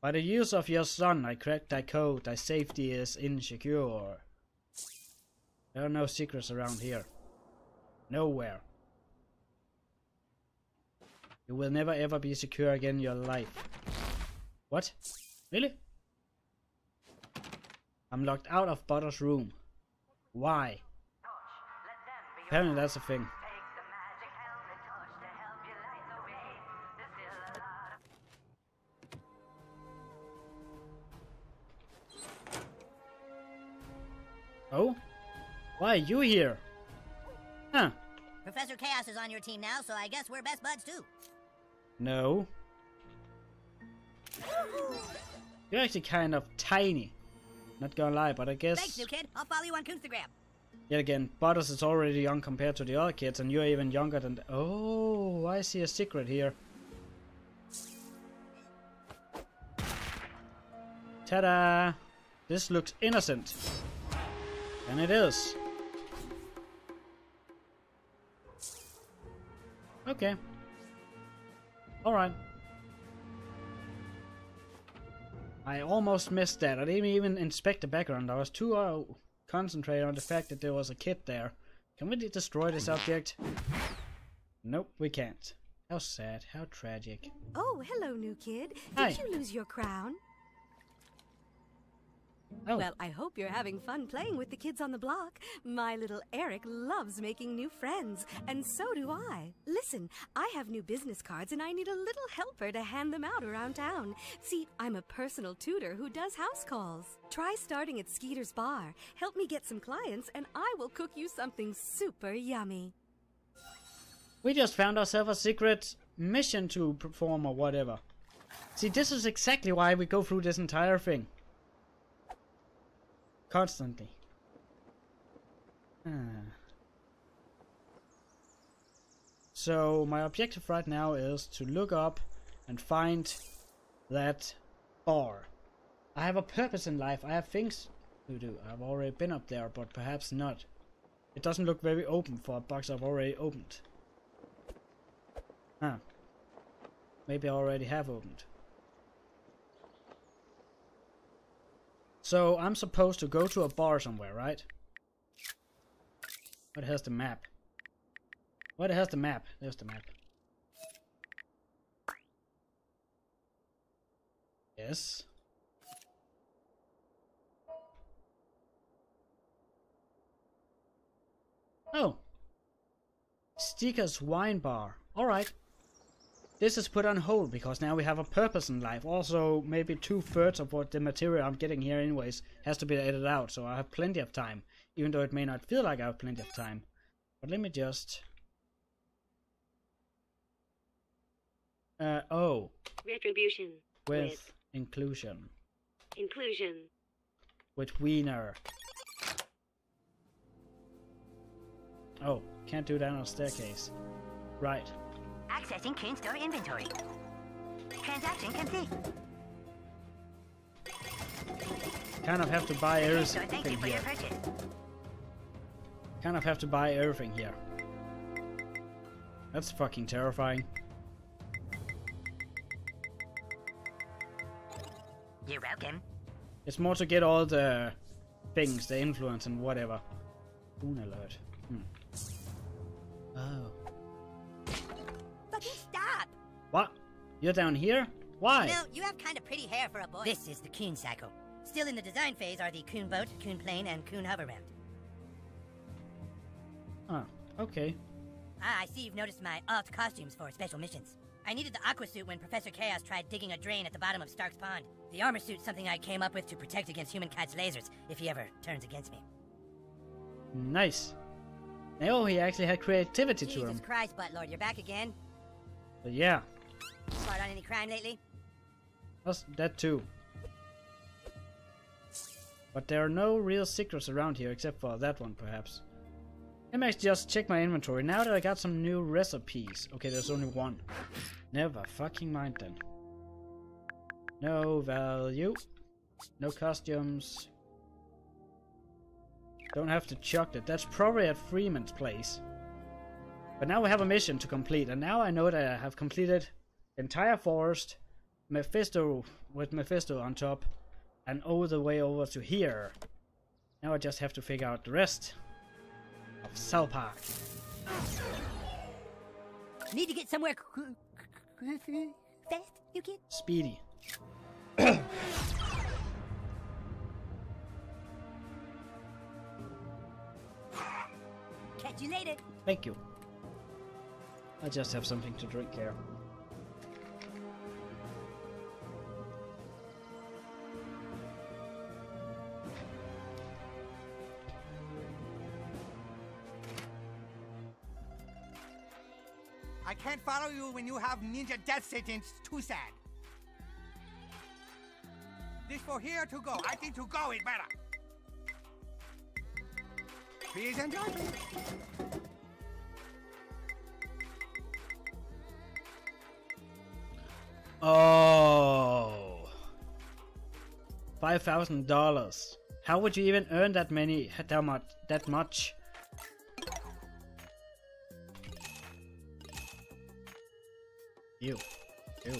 By the use of your son, I cracked thy code. Thy safety is insecure. There are no secrets around here. Nowhere. You will never ever be secure again in your life. What? Really? I'm locked out of Butters' room. Why? Apparently that's a thing. Oh? Why are you here? Huh. Professor Chaos is on your team now, so I guess we're best buds too. No. You're actually kind of tiny. Not gonna lie, but I guess... Thanks, new kid. I'll follow you on Coonstagram. Yet again, Butters is already young compared to the other kids, and you're even younger than... Oh, I see a secret here. Ta-da! This looks innocent. And it is. Okay. Alright. I almost missed that. I didn't even inspect the background. I was too uh, concentrated on the fact that there was a kid there. Can we destroy this object? Nope, we can't. How sad. How tragic. Oh, hello, new kid. Hi. Did you lose your crown? Oh. Well, I hope you're having fun playing with the kids on the block. My little Eric loves making new friends, and so do I. Listen, I have new business cards, and I need a little helper to hand them out around town. See, I'm a personal tutor who does house calls. Try starting at Skeeter's Bar. Help me get some clients, and I will cook you something super yummy. We just found ourselves a secret mission to perform or whatever. See, this is exactly why we go through this entire thing. Constantly. Ah. So my objective right now is to look up and find that bar. I have a purpose in life. I have things to do. I've already been up there, but perhaps not. It doesn't look very open for a box I've already opened. Huh. Maybe I already have opened. So, I'm supposed to go to a bar somewhere, right? What has the map? What has the map? There's the map. Yes. Oh. Sticker's Wine Bar. Alright. This is put on hold because now we have a purpose in life. Also, maybe two-thirds of what the material I'm getting here anyways has to be edited out, so I have plenty of time. Even though it may not feel like I have plenty of time. But let me just... Uh, oh. Retribution. With, with inclusion. Inclusion. With Wiener. Oh, can't do that on a staircase. Right. Accessing Coon store inventory. Transaction complete. Kind of have to buy everything here. Thank you for your purchase. kind of have to buy everything here. That's fucking terrifying. You're welcome. It's more to get all the things, the influence and whatever. Coon alert. Hmm. Oh. Fucking stop! What? You're down here? Why? No, you have kind of pretty hair for a boy. This is the Coon cycle. Still in the design phase are the Coon boat, Coon plane, and Coon hover round. Ah, okay. Ah, I see you've noticed my alt costumes for special missions. I needed the aqua suit when Professor Chaos tried digging a drain at the bottom of Stark's Pond. The armor suit's something I came up with to protect against Human Kite's lasers if he ever turns against me. Nice. Oh, he actually had creativity Jesus to him. Jesus Christ, Buttlord, you're back again? But yeah. Smart on any crime lately? That's that too. But there are no real secrets around here except for that one, perhaps. Let me just check my inventory now that I got some new recipes. Okay, there's only one. Never fucking mind then. No value. No costumes. Don't have to chocolate. That's probably at Freeman's place. But now we have a mission to complete, and now I know that I have completed the entire forest, Mephisto with Mephisto on top, and all the way over to here. Now I just have to figure out the rest of South Park. Need to get somewhere fast, you kid? Speedy. Catch you later. Thank you. I just have something to drink here. I can't follow you when you have ninja death sentence. Too sad. This for here to go. I think to go is better. Please enjoy me. Oh, five thousand dollars. How would you even earn that many? That much? That much? You. You.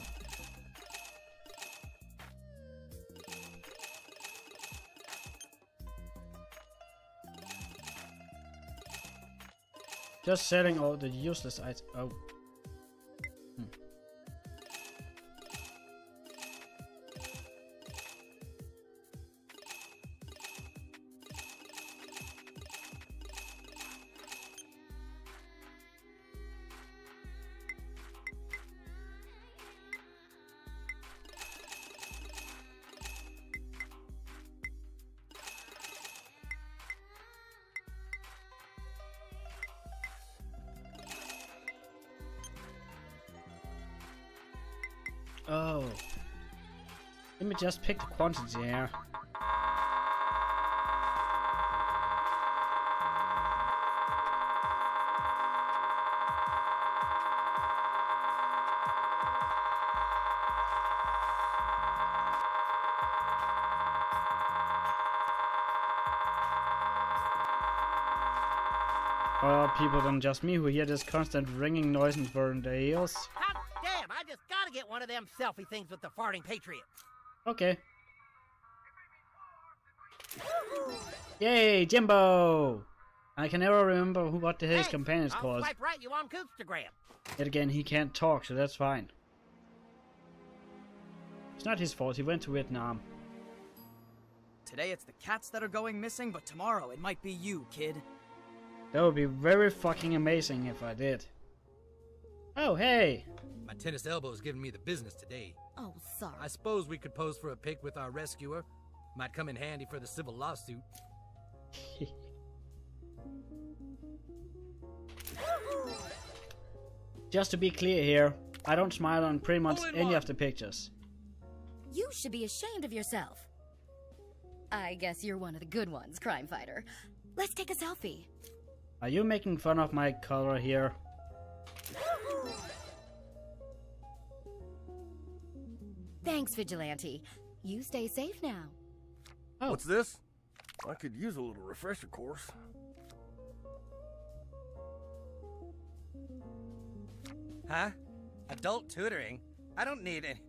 Just selling all the useless items. Oh. Hmm. Oh, let me just pick the quantity here. Well, people than just me who hear this constant ringing noise and burn their ears. Get one of them selfie things with the farting patriot. Okay. Yay, Jimbo! I can never remember who what the his hey, companion is called. Swipe right, you on Coonstagram. Yet again, he can't talk, so that's fine. It's not his fault. He went to Vietnam. Today it's the cats that are going missing, but tomorrow it might be you, kid. That would be very fucking amazing if I did. Oh, hey. My tennis elbow's giving me the business today. Oh, sorry. I suppose we could pose for a pic with our rescuer. Might come in handy for the civil lawsuit. Just to be clear here, I don't smile on pretty much any one. of the pictures. You should be ashamed of yourself. I guess you're one of the good ones, crime fighter. Let's take a selfie. Are you making fun of my color here? Thanks, Vigilante. You stay safe now. Oh. What's this? I could use a little refresher course. Huh? Adult tutoring? I don't need any...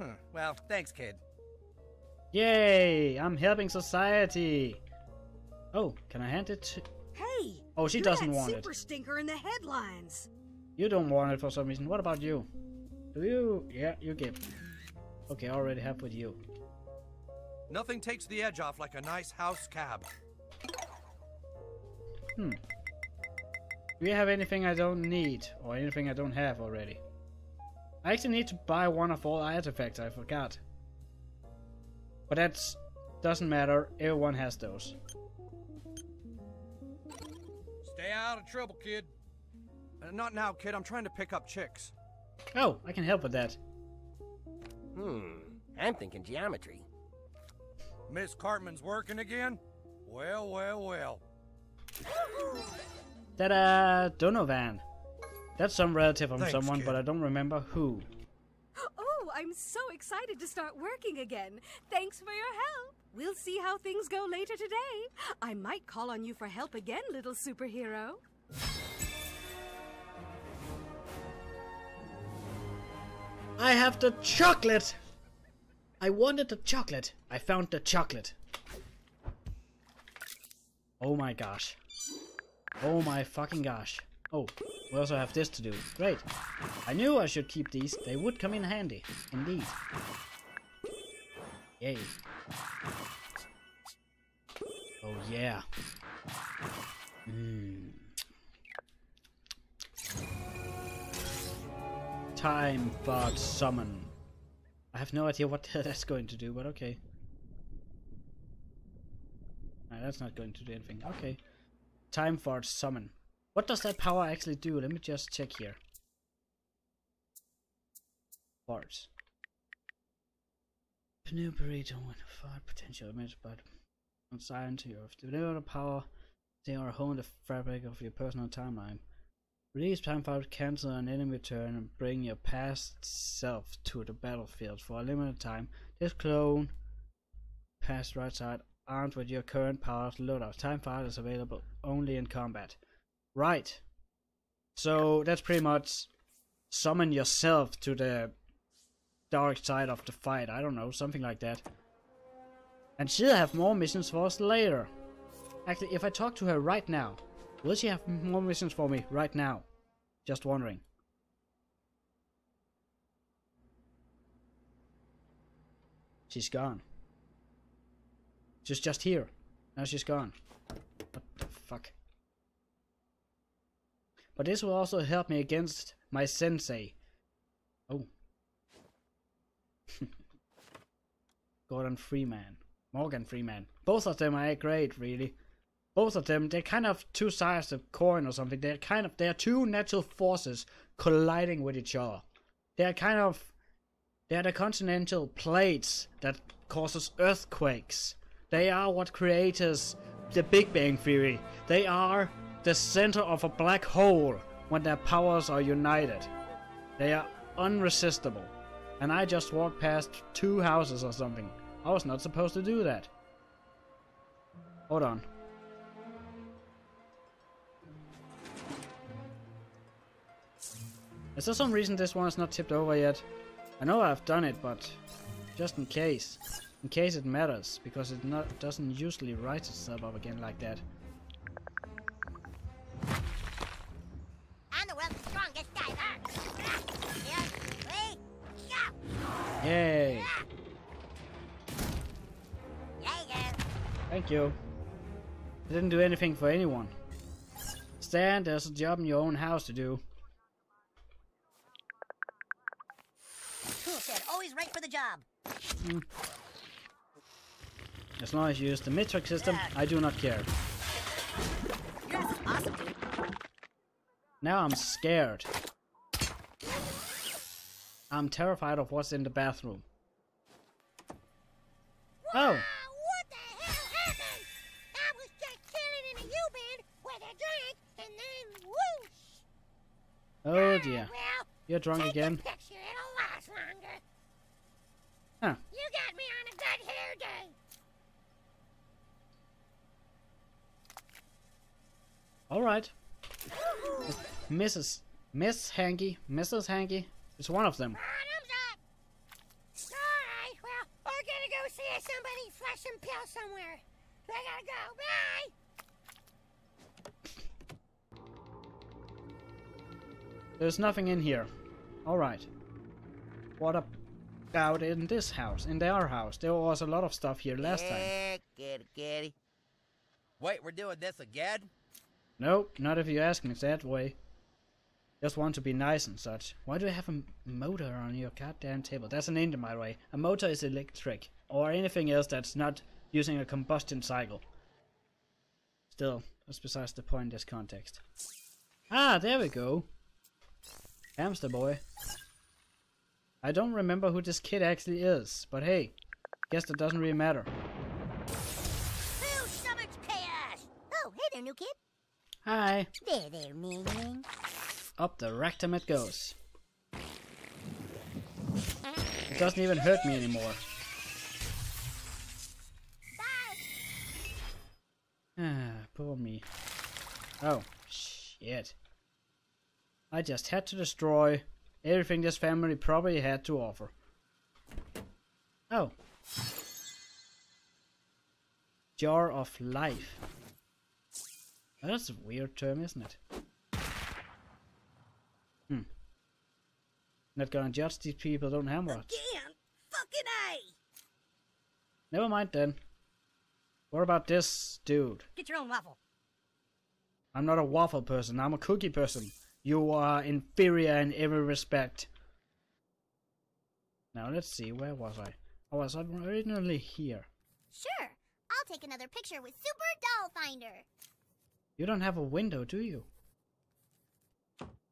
Huh. Well, thanks, kid. Yay! I'm helping society! Oh, can I hand it to... Hey! Oh, she doesn't want it. Super stinker in the headlines! You don't want it for some reason. What about you? Do you? Yeah, you give. Okay, I already have with you. Nothing takes the edge off like a nice house cab. Hmm. Do you have anything I don't need? Or anything I don't have already? I actually need to buy one of all artifacts, I forgot. But that doesn't matter, everyone has those. Stay out of trouble, kid. Uh, not now, kid, I'm trying to pick up chicks. Oh, I can help with that. Hmm, I'm thinking geometry. Miss Cartman's working again? Well, well, well. Ta-da! Donovan. That's some relative of Thanks, someone, kid. But I don't remember who. Oh, I'm so excited to start working again. Thanks for your help. We'll see how things go later today. I might call on you for help again, little superhero. I have the chocolate! I wanted the chocolate. I found the chocolate. Oh my gosh. Oh my fucking gosh. Oh, we also have this to do. Great. I knew I should keep these. They would come in handy. Indeed. Yay. Oh yeah. Mmm. Time bug summon. I have no idea what that's going to do, but okay. No, that's not going to do anything. Okay. Time for summon. What does that power actually do? Let me just check here. Parts. Penuperate on fart potential image, but on science of the power, they are honed the fabric of your personal timeline. Release time fart, cancel an enemy turn, and bring your past self to the battlefield for a limited time. This clone past right side. Armed with your current power's loadout. Time fart is available only in combat. Right. So that's pretty much summon yourself to the dark side of the fight. I don't know, something like that. And she'll have more missions for us later. Actually, if I talk to her right now, will she have more missions for me right now? Just wondering. She's gone. She's just here. Now she's gone. What the fuck? But this will also help me against my sensei. Oh. Gordon Freeman. Morgan Freeman. Both of them are great, really. Both of them, they're kind of two sides of coin or something. They're kind of, they're two natural forces colliding with each other. They're kind of, they're the continental plates that causes earthquakes. They are what creates the Big Bang Theory. They are the center of a black hole when their powers are united. They are unresistible. And I just walked past two houses or something. I was not supposed to do that. Hold on. Is there some reason this one is not tipped over yet? I know I've done it, but just in case. In case it matters, because it not, doesn't usually rise itself up again like that. I'm the world's strongest diver! Yay! Thank you. I didn't do anything for anyone. Stan, there's a job in your own house to do. Cool kid, always right for the job. Mm. As long as you use the metric system, I do not care. Now I'm scared. I'm terrified of what's in the bathroom. Wow, oh! What the hell happened? I was just chilling in a U-bend with a drink and then whoosh! Oh dear. Well, you're drunk take again. A picture, it'll last longer. Huh. You got me on a good hair day. Alright. Missus Miss Hanky, Missus Hanky, it's one of them. Bottoms up! Alright, well, we're gonna go see if somebody flush some pills somewhere. I gotta go, bye! There's nothing in here. Alright. What about in this house? In their house? There was a lot of stuff here last yeah, time. Kitty, kitty. Wait, we're doing this again? Nope, not if you ask me that way. Just want to be nice and such. Why do you have a motor on your goddamn table? That's an end in my way. A motor is electric. Or anything else that's not using a combustion cycle. Still, that's besides the point in this context. Ah, there we go. Hamster boy. I don't remember who this kid actually is, but hey, guess that doesn't really matter. Who summons chaos? Oh, hey there, new kid. Hi. There, there, man. Up the rectum it goes. It doesn't even hurt me anymore. Ah, poor me. Oh, shit. I just had to destroy everything this family probably had to offer. Oh. Jar of life. That's a weird term, isn't it? Hmm. Not gonna judge these people don't have much. Again! Fucking A! Never mind then. What about this dude? Get your own waffle. I'm not a waffle person, I'm a cookie person. You are inferior in every respect. Now let's see, where was I? I was originally here. Sure, I'll take another picture with Super Doll Finder. You don't have a window, do you?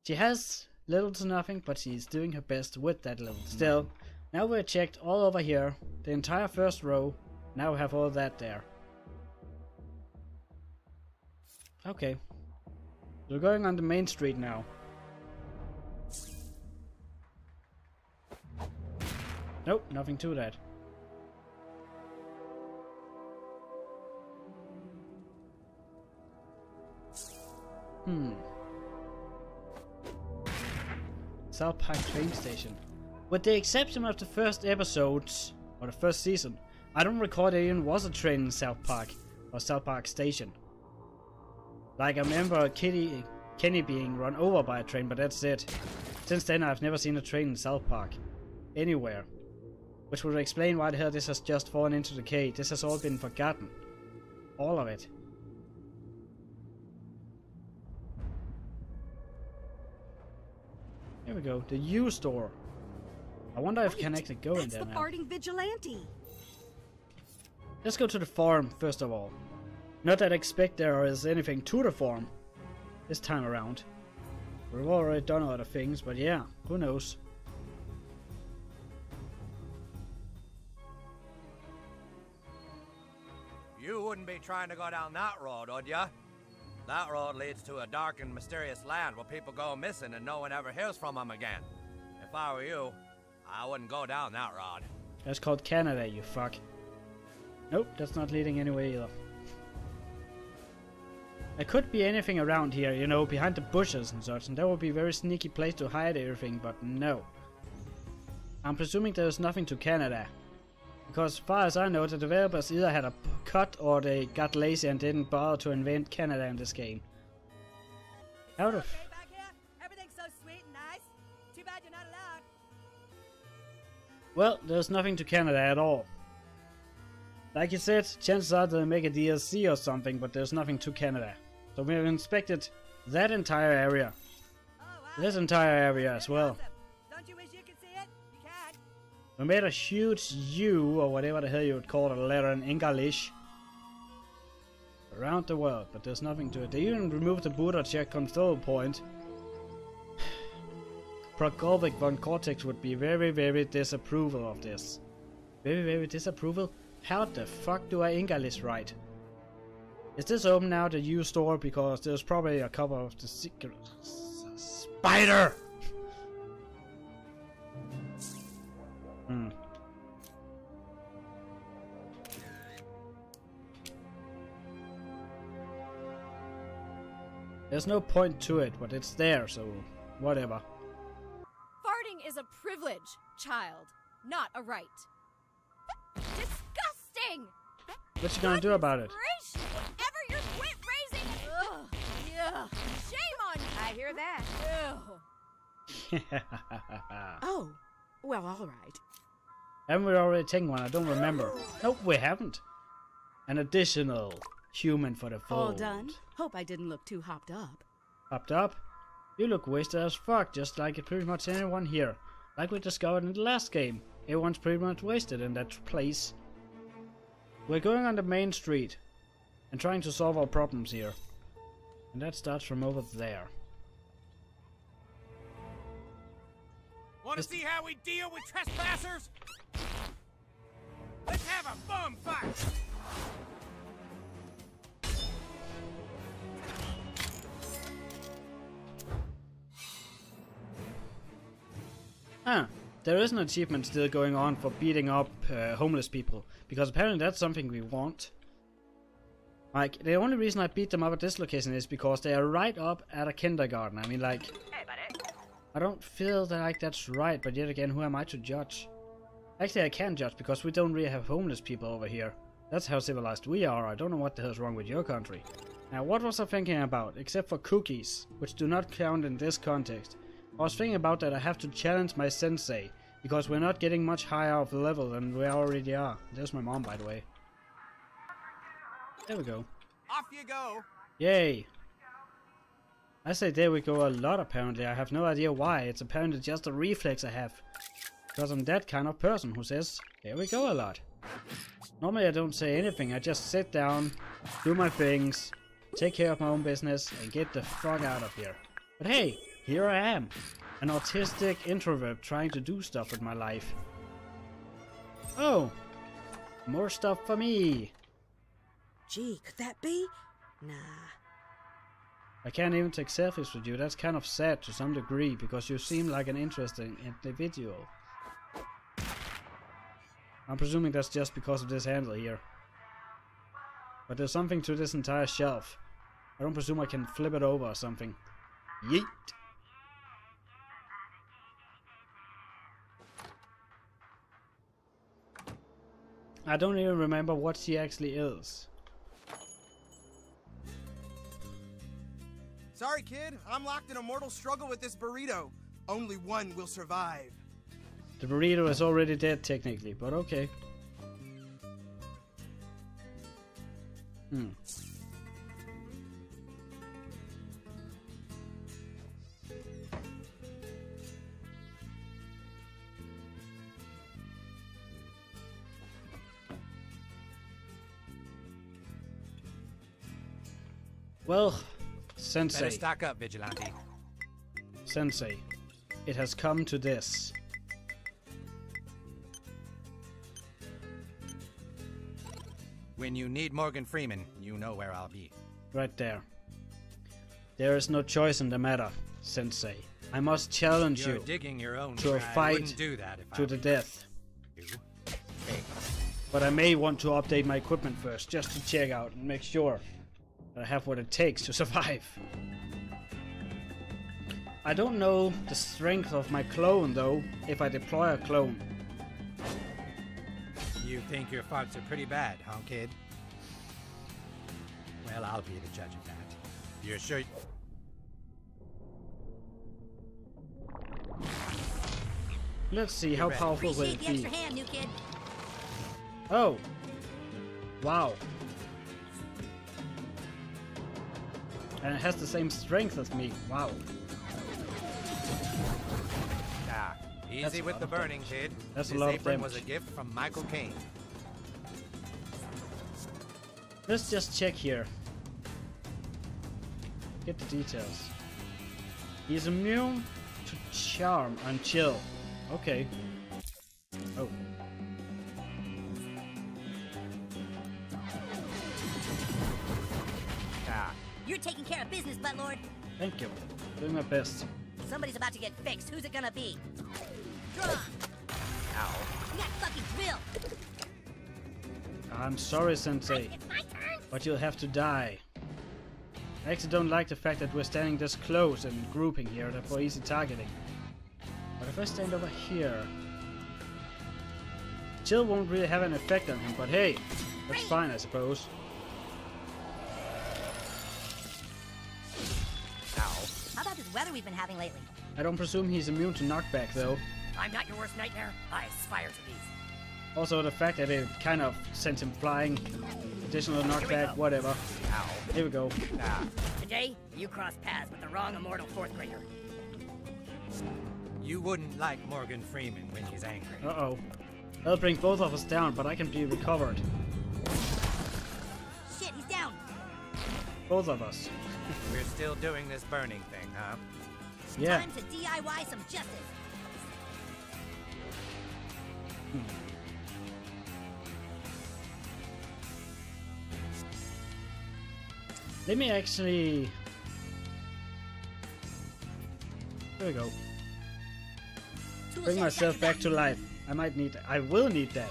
She has little to nothing, but she's doing her best with that little. Still, now we're checked all over here, the entire first row. Now we have all that there. Okay. We're going on the main street now. Nope, nothing to that. Hmm. South Park train station. With the exception of the first episodes, or the first season, I don't recall there even was a train in South Park, or South Park station. Like I remember Kitty, Kenny being run over by a train, but that's it. Since then I've never seen a train in South Park. Anywhere. Which would explain why the hell this has just fallen into decay. This has all been forgotten. All of it. Here we go, the U store. I wonder if I can actually go in there now. That's the farting vigilante. Let's go to the farm first of all. Not that I expect there is anything to the farm this time around. We've already done other things, but yeah, who knows. You wouldn't be trying to go down that road, would ya? That road leads to a dark and mysterious land where people go missing and no one ever hears from them again. If I were you, I wouldn't go down that road. That's called Canada, you fuck. Nope, that's not leading anywhere either. There could be anything around here, you know, behind the bushes and such, and that would be a very sneaky place to hide everything, but no. I'm presuming there's nothing to Canada. Because as far as I know, the developers either had a cut or they got lazy and didn't bother to invent Canada in this game. Out of... Okay, back here. Everything's so sweet and nice. Too bad you're not allowed. Well, there's nothing to Canada at all. Like you said, chances are they'll make a D L C or something, but there's nothing to Canada. So we have inspected that entire area. Oh, wow. This entire area as well. Awesome. Don't you wish you could see it? You can. We made a huge U, or whatever the hell you would call the letter in English, around the world, but there's nothing to it. They even removed the Buddha check control point. Progolvic von Cortex would be very, very disapproval of this. Very, very disapproval? How the fuck do I English write? Is this open now, the U store? Because there's probably a couple of the secret... SPIDER! Hmm. There's no point to it, but it's there, so Whatever. Farting is a privilege, child, not a right. Disgusting! What you gonna do about it? Whatever you quit raising. Ugh, yeah. Shame on you. I hear that. Oh, well, all right. Haven't we already taken one? I don't remember. Nope, we haven't. An additional human for the fold. All done. Hope I didn't look too hopped up. Hopped up? You look wasted as fuck, just like pretty much anyone here. Like we discovered in the last game, everyone's pretty much wasted in that place. We're going on the main street and trying to solve our problems here. And that starts from over there. Want to see how we deal with trespassers? Let's have a bum fight! Ah, there is an achievement still going on for beating up uh, homeless people, because apparently that's something we want. Like, the only reason I beat them up at this location is because they are right up at a kindergarten. I mean, like, hey, buddy. I don't feel that like that's right, but yet again, who am I to judge? Actually, I can judge, because we don't really have homeless people over here. That's how civilized we are. I don't know what the hell's wrong with your country. Now, what was I thinking about, except for cookies, which do not count in this context? I was thinking about that I have to challenge my sensei, because we're not getting much higher of the level than we already are. There's my mom, by the way. There we go. Off you go! Yay! I say there we go a lot, apparently. I have no idea why. It's apparently just a reflex I have. Because I'm that kind of person who says, there we go a lot. Normally I don't say anything. I just sit down, do my things, take care of my own business, and get the fuck out of here. But hey! Here I am, an autistic introvert trying to do stuff with my life. Oh, more stuff for me. Gee, could that be? Nah. I can't even take selfies with you. That's kind of sad to some degree because you seem like an interesting individual. I'm presuming that's just because of this handle here. But there's something to this entire shelf. I don't presume I can flip it over or something. Yeet. I don't even remember what she actually is. Sorry, kid. I'm locked in a mortal struggle with this burrito. Only one will survive. The burrito is already dead, technically, but okay. Hmm. Well, Sensei. Better stock up, Vigilante. Sensei, it has come to this. When you need Morgan Freeman, you know where I'll be. Right there. There is no choice in the matter, Sensei. I must challenge You're you digging your own to a fight do that if to I the death. You? Hey. But I may want to update my equipment first, just to check out and make sure. I have what it takes to survive. I don't know the strength of my clone though, if I deploy a clone. You think your farts are pretty bad, huh, kid? Well, I'll be the judge of that. You're sure? Let's see You're how ready. Powerful will it be. Hand, new kid. Oh! Wow. And it has the same strength as me. Wow. Ah, easy with the burning, kid. That's a lot of damage. This apron was a gift from Michael Caine. Let's just check here. Get the details. He's immune to charm and chill. Okay. Oh. You're taking care of business, butt lord. Thank you. Doing my best. Somebody's about to get fixed. Who's it gonna be? Draw. Ow. You got fucking drill. I'm sorry, Sensei. It's my turn. But you'll have to die. I actually don't like the fact that we're standing this close and grouping here, therefore easy targeting. But if I stand over here... Chill won't really have an effect on him, but hey, that's fine I suppose. Ow. How about this weather we've been having lately? I don't presume he's immune to knockback though. I'm not your worst nightmare, I aspire to these. Also the fact that it kind of sent him flying, additional knockback, whatever. Ow. Here we go. Ah. Today, you cross paths with the wrong immortal fourth grader. You wouldn't like Morgan Freeman when he's angry. Uh-oh. That'll bring both of us down, but I can be recovered. Shit, he's down! Both of us. We're still doing this burning thing, huh? Yeah. Time to D I Y some justice! Hmm. Let me actually... There we go. Bring myself back to life. I might need... I will need that.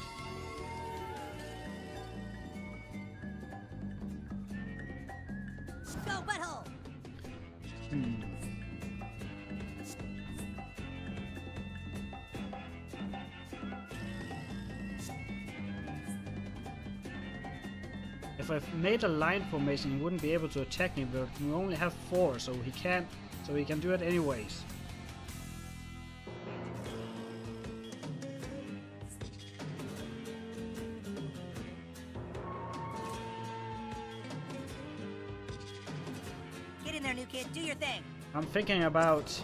Go butthole! Hmm. If I've made a line formation, he wouldn't be able to attack me, but we only have four, so he can't, so he can do it anyways. Get in there, new kid. Do your thing. I'm thinking about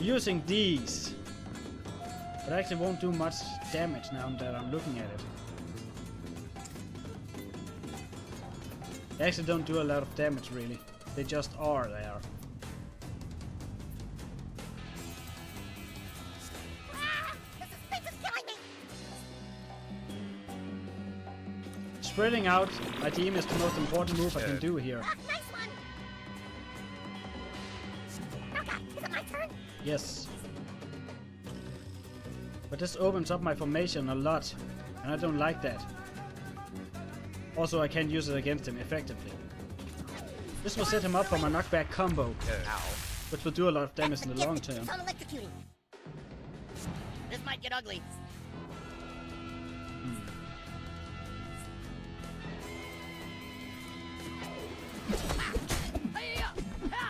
using these, but I actually won't do much damage now that I'm looking at it. They actually don't do a lot of damage really, they just are there. Ah, this is, this is killing me. Spreading out my team is the most important move I can do here. Ah, nice one. Okay, is it my turn? Yes. But this opens up my formation a lot, and I don't like that. Also, I can't use it against him effectively. This will set him up for my knockback combo, which will do a lot of damage in the long term. This might get ugly. Hmm.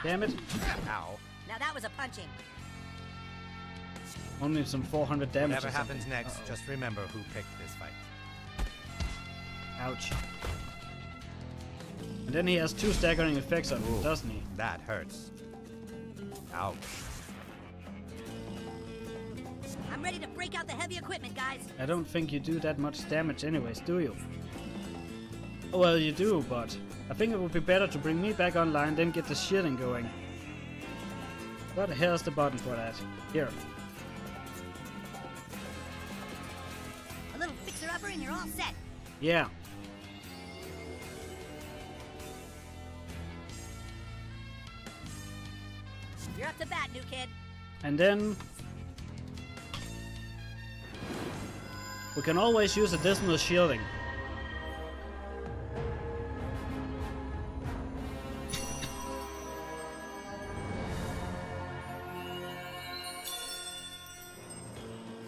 Damn it! Ow! Now that was a punching. Only some four hundred damage. Whatever happens next, uh-oh. Just remember who picked this fight. Ouch. And then he has two staggering effects on him, doesn't he? That hurts. Ouch. I'm ready to break out the heavy equipment, guys. I don't think you do that much damage anyways, do you? Well, you do, but I think it would be better to bring me back online than get the shielding going. What the hell is the button for that? Here. A little fixer-upper and you're all set. Yeah. You're up to bat, new kid. And then we can always use additional shielding.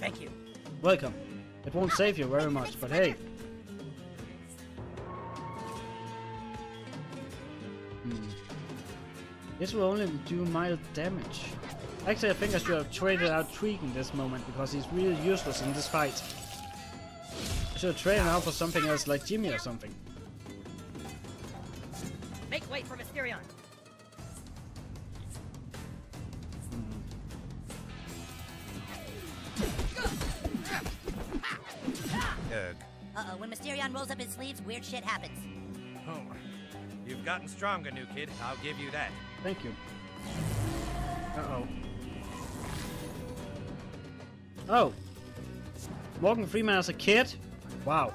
Thank you. Welcome. It won't save you very much, but hey. This will only do mild damage. Actually, I think I should have traded out Tweek in this moment, because he's really useless in this fight. I should have traded him out for something else, like Jimmy or something. Make way for Mysterion! Hmm. Uh-oh, when Mysterion rolls up his sleeves, weird shit happens. Oh. You've gotten stronger, new kid. I'll give you that. Thank you. Uh-oh. Oh! Morgan Freeman as a kid? Wow.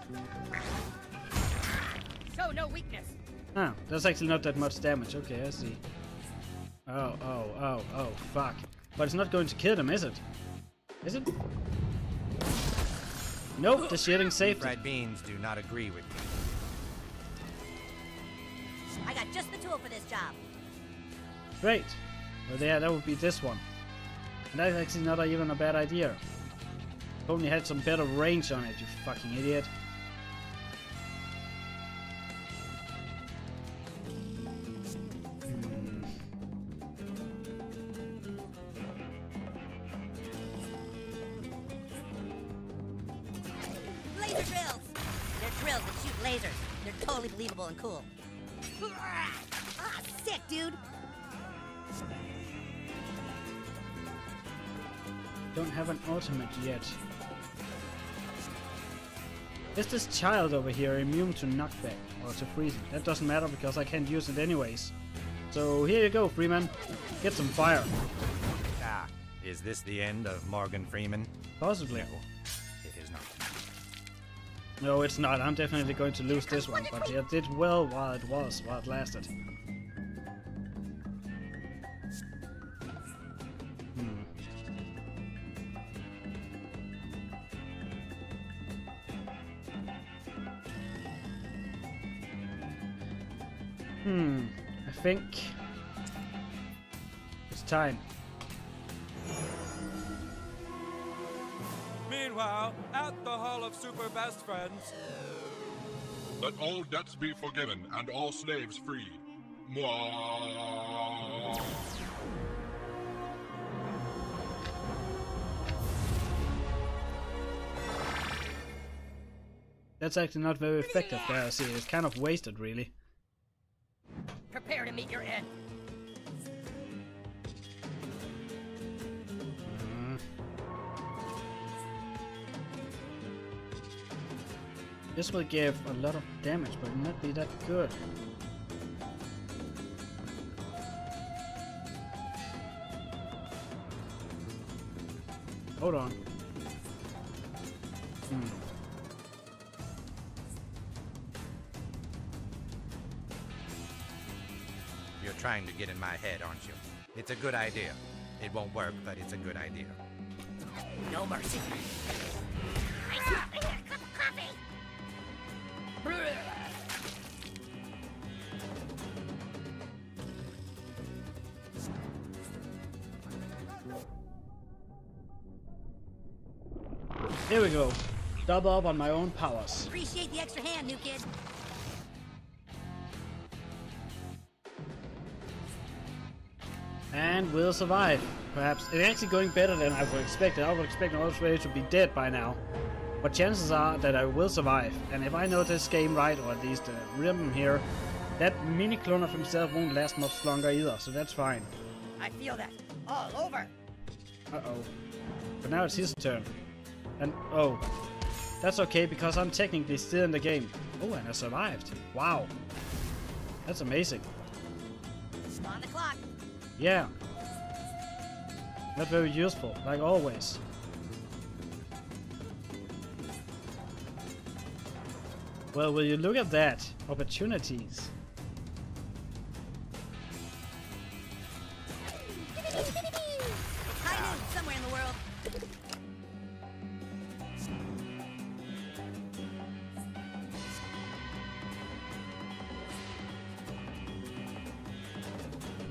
Show no weakness! Ah, that's actually not that much damage. Okay, I see. Oh, oh, oh, oh, fuck. But it's not going to kill them, is it? Is it? Nope, the shielding saved it. Fried beans do not agree with you. I got just the tool for this job. Great. Well, yeah, that would be this one. And that's actually not even a bad idea. Only had some better range on it, you fucking idiot. Hmm. Laser drills! They're drills that shoot lasers. They're totally believable and cool. Ah, sick, dude! Don't have an ultimate yet. Is this child over here immune to knockback or to freezing? That doesn't matter because I can't use it anyways. So here you go, Freeman. Get some fire. Ah, is this the end of Morgan Freeman? Possibly. No, it is not. No, it's not. I'm definitely going to lose this one, but I did well while it was, while it lasted. Hmm, I think it's time. Meanwhile, at the Hall of Super Best Friends. Let all debts be forgiven and all slaves free. Mwah. That's actually not very effective there, I see. It's kind of wasted, really. Prepare to meet your end. Mm. This will give a lot of damage, but not be that good. Hold on. Hmm. Trying to get in my head, aren't you? It's a good idea. It won't work, but it's a good idea. No mercy. I ah! I got a cup of coffee. Here we go. Double up on my own powers. Appreciate the extra hand, new kid. And will survive, perhaps. It's actually going better than I would expect. I would expect I was ready to be dead by now. But chances are that I will survive. And if I know this game right, or at least the rhythm here, that mini clone of himself won't last much longer either, so that's fine. I feel that. All over. Uh-oh. But now it's his turn. And, oh. That's okay, because I'm technically still in the game. Oh, and I survived. Wow. That's amazing. On the clock. Yeah. Not very useful, like always. Well, will you look at that? Opportunities. High noon somewhere in the world.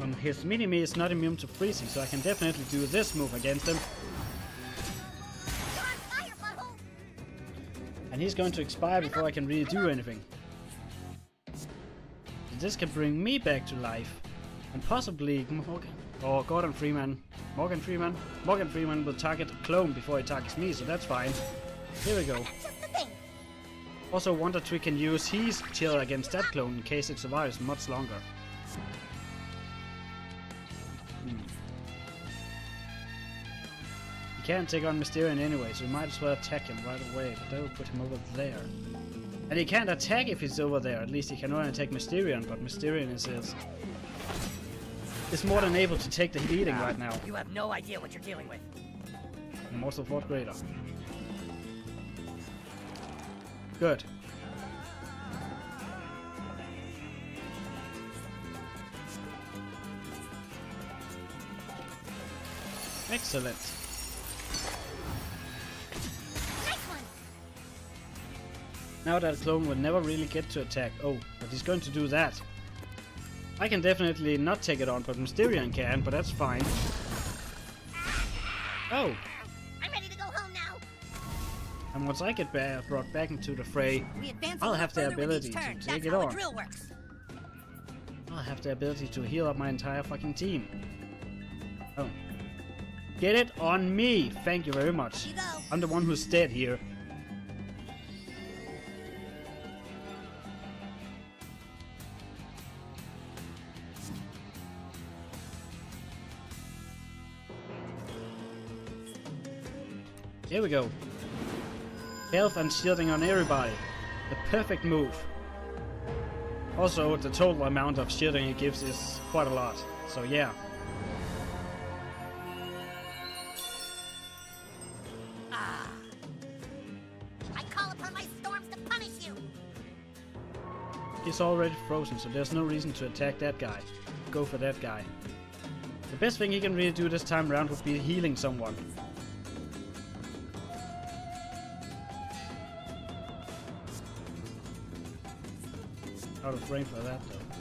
And his mini-me is not immune to freezing, so I can definitely do this move against him. And he's going to expire before I can really do anything. And this can bring me back to life. And possibly Morgan or Gordon Freeman. Morgan Freeman. Morgan Freeman will target a clone before he targets me, so that's fine. Here we go. Also Wonder Tweak can use his chill against that clone in case it survives much longer. He can't take on Mysterion anyway, so we might as well attack him right away, but that will put him over there. And he can't attack if he's over there, at least he can only attack Mysterion, but Mysterion is, is, is more than able to take the beating right now. You have no idea what you're dealing with. I'm also fourth grader. Good. Excellent. Now that clone will never really get to attack. Oh, but he's going to do that. I can definitely not take it on, but Mysterion can, but that's fine. Oh! I'm ready to go home now. And once I get back, brought back into the fray, I'll have the ability to take it on. I'll have the ability to heal up my entire fucking team. Oh. Get it on me! Thank you very much. You I'm the one who's dead here. Here we go. Health and shielding on everybody. The perfect move. Also, the total amount of shielding it gives is quite a lot. So yeah. Ah. I call upon my storms to punish you. He's already frozen, so there's no reason to attack that guy. Go for that guy. The best thing he can really do this time around would be healing someone. Out of frame for that, though.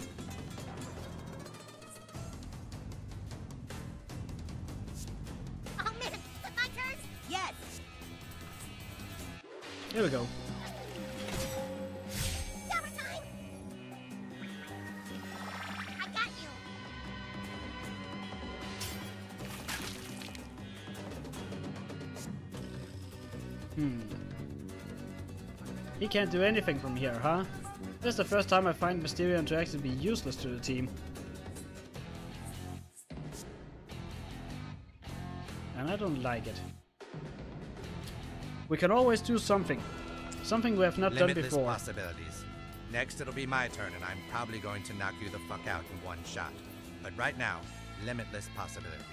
Oh man, is it my turn? Yes. Here we go. Summertime. I got you. Hmm. He can't do anything from here, huh? This is the first time I find Mysterion to actually be useless to the team. And I don't like it. We can always do something. Something we have not done before. Limitless possibilities. Next it'll be my turn and I'm probably going to knock you the fuck out in one shot. But right now, limitless possibilities.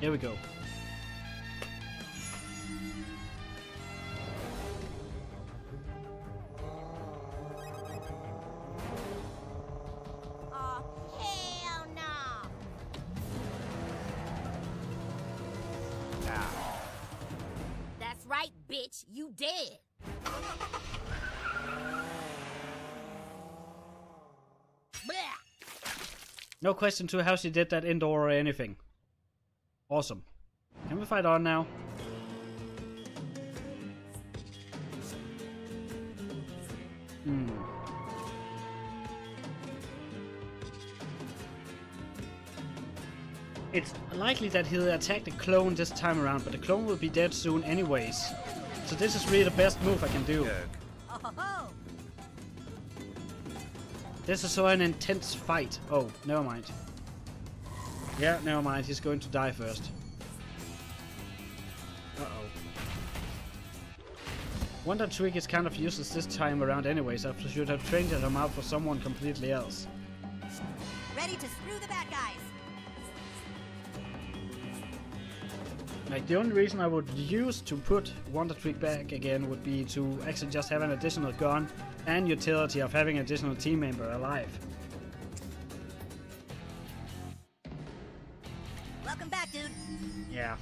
Here we go. No question to how she did that indoor or anything. Awesome. Can we fight on now? Hmm. It's likely that he'll attack the clone this time around, but the clone will be dead soon anyways. So this is really the best move I can do. This is so an intense fight. Oh, never mind. Yeah, never mind. He's going to die first. Uh-oh. Wonder Tweak is kind of useless this time around anyways. I should have trained him out for someone completely else. Ready to screw the bad guys. Like, the only reason I would use to put Wonder Tweak back again would be to actually just have an additional gun and utility of having an additional team member alive. Welcome back, dude. Yeah.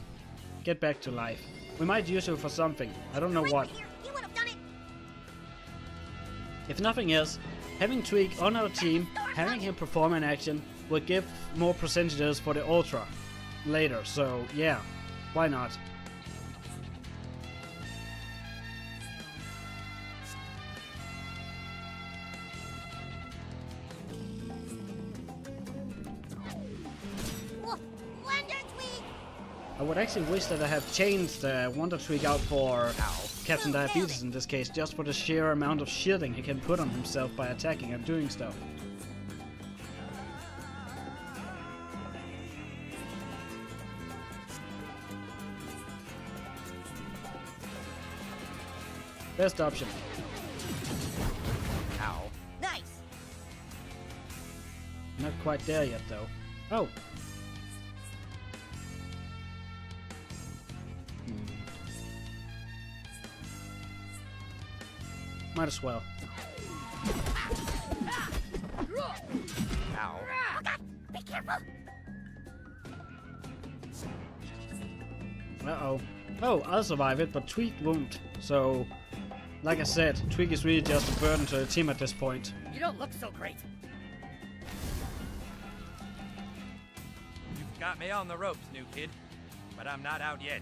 Get back to life. We might use you for something. I don't know right what. You would have done it. If nothing else, having Tweek on our team, having him perform an action, will give more percentages for the Ultra later, so yeah. Why not? I would actually wish that I have changed the Wonder Tweak out for Captain Diabetes in this case, just for the sheer amount of shielding he can put on himself by attacking and doing stuff. Best option. Ow. Nice. Not quite there yet, though. Oh. Might as well. Ow. Be careful. Uh oh. Oh, I'll survive it, but Tweet won't. So Like I said, Tweek is really just a burden to the team at this point. You don't look so great. You've got me on the ropes, new kid, but I'm not out yet.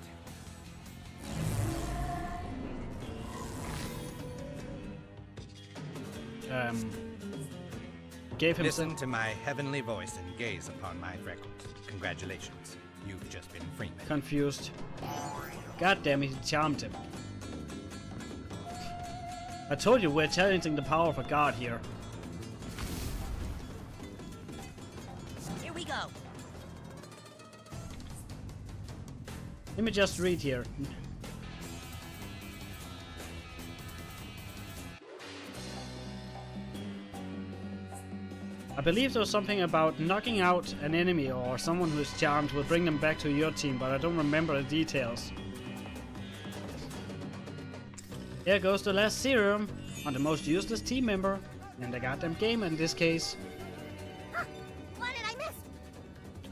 Um, gave him Listen to my heavenly voice and gaze upon my record. Congratulations, you've just been Freeman. Confused. God damn it, he charmed him. I told you we're challenging the power of a god here. Here we go. Let me just read here. I believe there was something about knocking out an enemy or someone who is charmed will bring them back to your team, but I don't remember the details. Here goes the last serum on the most useless team member in the goddamn game in this case. Huh, what did I miss?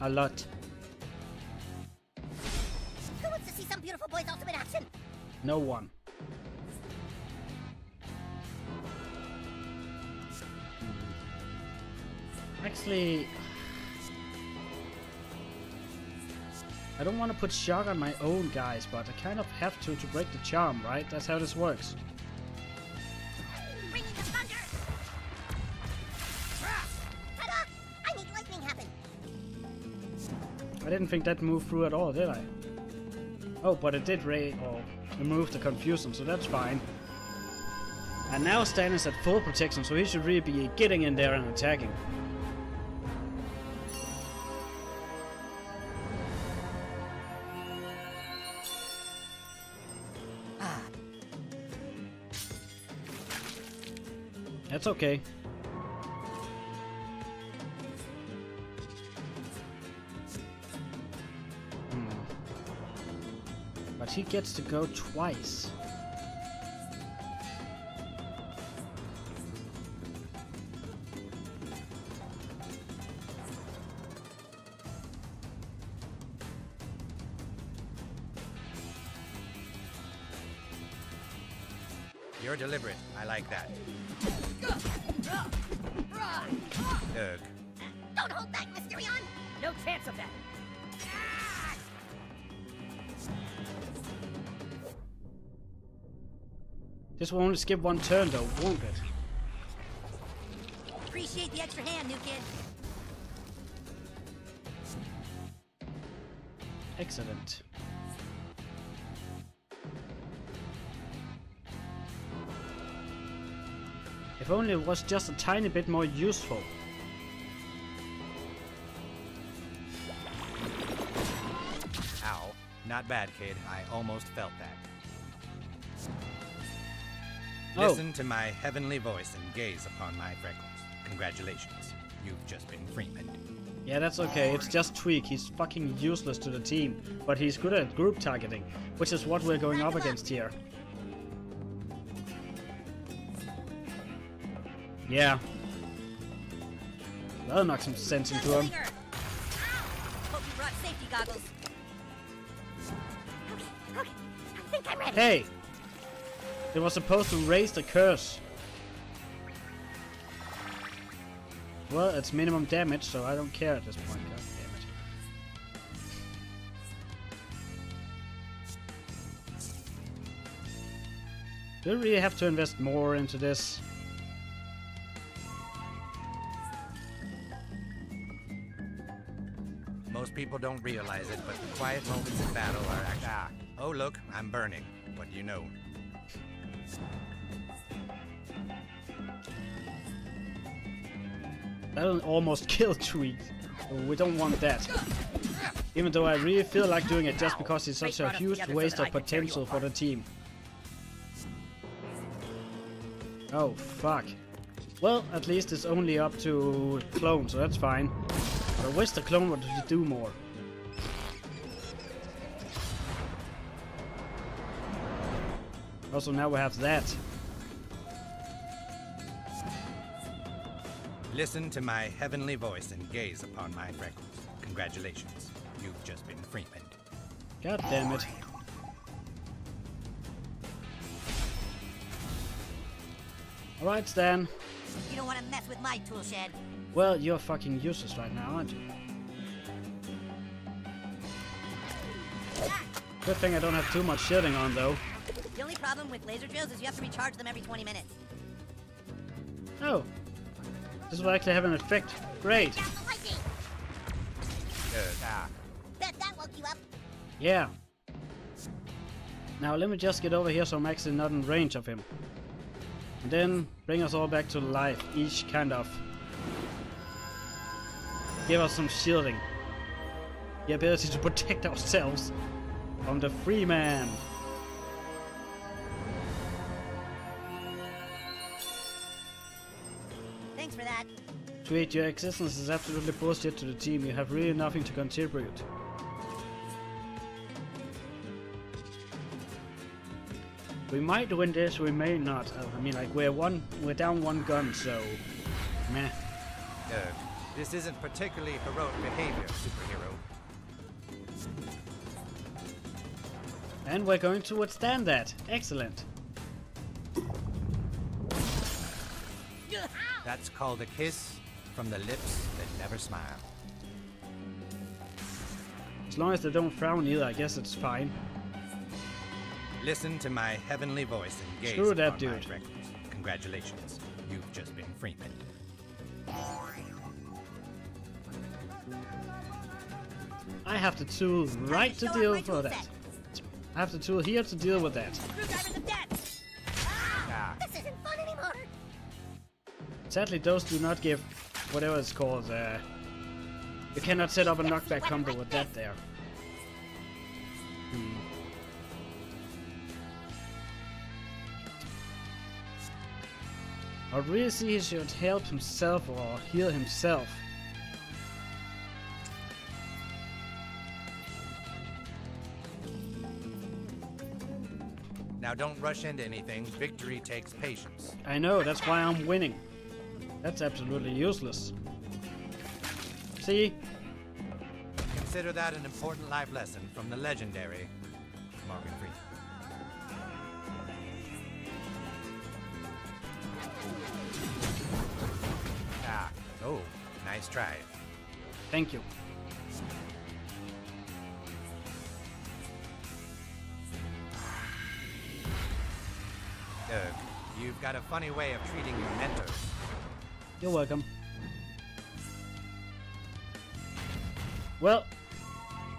A lot. Who wants to see some beautiful boys ultimate action? No one. Actually, I don't want to put shock on my own guys, but I kind of have to to break the charm, right? That's how this works. Ringing the thunder! Ta-da! I made lightning happen. I didn't think that moved through at all, did I? Oh, but it did ray or remove the confusion, so that's fine. And now Stan is at full protection, so he should really be getting in there and attacking. That's okay. Hmm. But he gets to go twice. You're deliberate. I like that. Ugh. Don't hold back, Mysterion! No chance of that. This will only skip one turn, though, won't it? Appreciate the extra hand, new kid. Excellent. If only it was just a tiny bit more useful. Ow. Not bad, kid. I almost felt that. Oh. Listen to my heavenly voice and gaze upon my freckles. Congratulations. You've just been Freeman. Yeah, that's okay. It's just Tweek. He's fucking useless to the team. But he's good at group targeting, which is what we're going up against here. Yeah. That'll knock some sense into him. Hope you brought safety goggles. Okay, okay. I think I'm ready. Hey! It was supposed to raise the curse. Well, it's minimum damage, so I don't care at this point. God damn it. Do we really have to invest more into this? People don't realize it, but the quiet moments in battle are like, ah, oh look, I'm burning. What do you know? That'll almost kill Tweek. We don't want that. Even though I really feel like doing it just because it's such a huge waste of potential for the team. Oh, fuck. Well, at least it's only up to clone, so that's fine. I wish the clone would do more. Also, now we have that. Listen to my heavenly voice and gaze upon my records. Congratulations, you've just been Freeman. God damn it. Alright, Stan. You don't want to mess with my tool shed. Well, you're fucking useless right now, aren't you? Ah! Good thing I don't have too much shielding on, though. The only problem with laser drills is you have to recharge them every twenty minutes. Oh. This will actually have an effect. Great. Down the lightning. Good. Ah. Bet that woke you up. Yeah. Now, let me just get over here so I'm actually not in range of him. And then bring us all back to life, each kind of. Give us some shielding. The ability to protect ourselves from the free man. Thanks for that. Tweet, your existence is absolutely bullshit to the team. You have really nothing to contribute. We might win this, we may not. I mean, like, we're one, we're down one gun, so meh. Uh, this isn't particularly heroic behavior, superhero. And we're going to withstand that. Excellent. That's called a kiss from the lips that never smile. As long as they don't frown either, I guess it's fine. Listen to my heavenly voice and gaze Screw that dude. My records. Congratulations, you've just been Freeman. I have the tool right to deal for that. Set. I have the tool here to deal with that. Screwdrivers of death. Ah, ah. This isn't fun anymore. Sadly, those do not give whatever it's called. Uh, you cannot set up a knockback combo with that there. Hmm. I really see he should help himself or heal himself. Now don't rush into anything. Victory takes patience. I know, that's why I'm winning. That's absolutely useless. See? Consider that an important life lesson from the legendary Morgan Freeman. Oh, nice try. Thank you. Doug, you've got a funny way of treating your mentors. You're welcome. Well,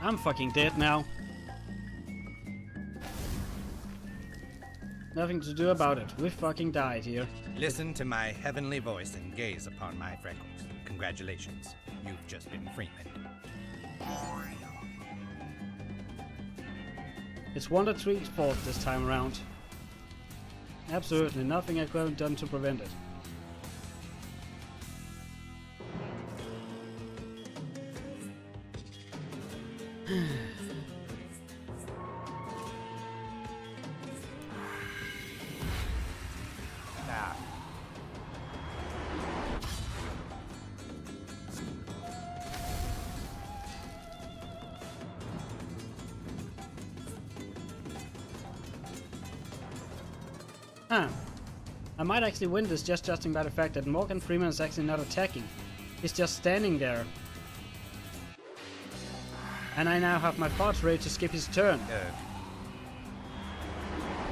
I'm fucking dead now. Nothing to do about it. We fucking died here. Listen to my heavenly voice and gaze upon my freckles. Congratulations, you've just been Freeman. It's Wonder Tweak's fault this time around. Absolutely nothing I could have done to prevent it. Huh. I might actually win this just judging by the fact that Morgan Freeman is actually not attacking. He's just standing there. And I now have my parts ready to skip his turn. Uh.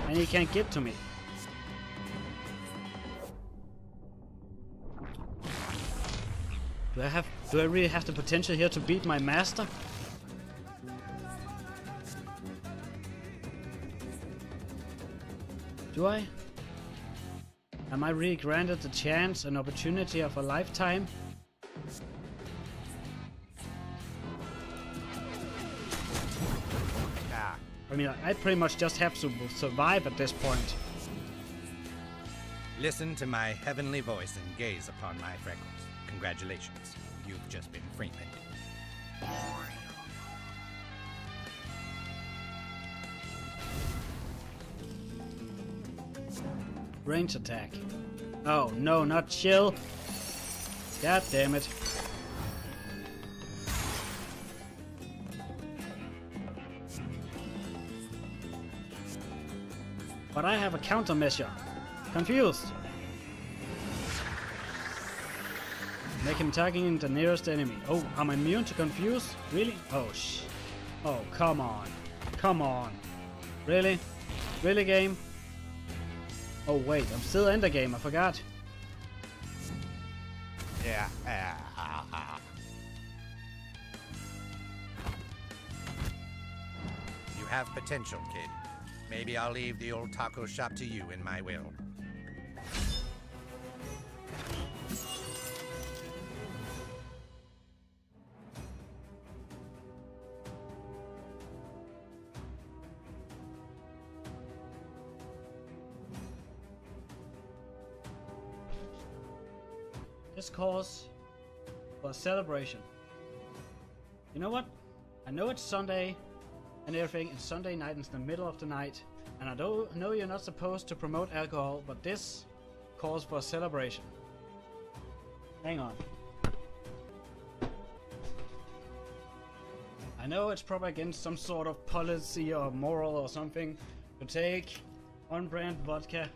And he can't get to me. Do I have, do I really have the potential here to beat my master? Do I? Am I really granted the chance, an opportunity of a lifetime? Ah. I mean, I pretty much just have to survive at this point. Listen to my heavenly voice and gaze upon my freckles. Congratulations, you've just been Freeman. Range attack. Oh no, not chill. God damn it. But I have a countermeasure. Confused. Make him tagging the nearest enemy. Oh, I'm immune to confuse? Really? Oh, sh. Oh, come on. Come on. Really? Really, game? Oh, wait. I'm still in the game. I forgot. Yeah. You have potential, kid. Maybe I'll leave the old taco shop to you in my will. This calls for a celebration. You know what? I know it's Sunday and everything, it's Sunday night, it's the middle of the night, and I don't know you're not supposed to promote alcohol, but this calls for a celebration. Hang on. I know it's probably against some sort of policy or moral or something to take on-brand vodka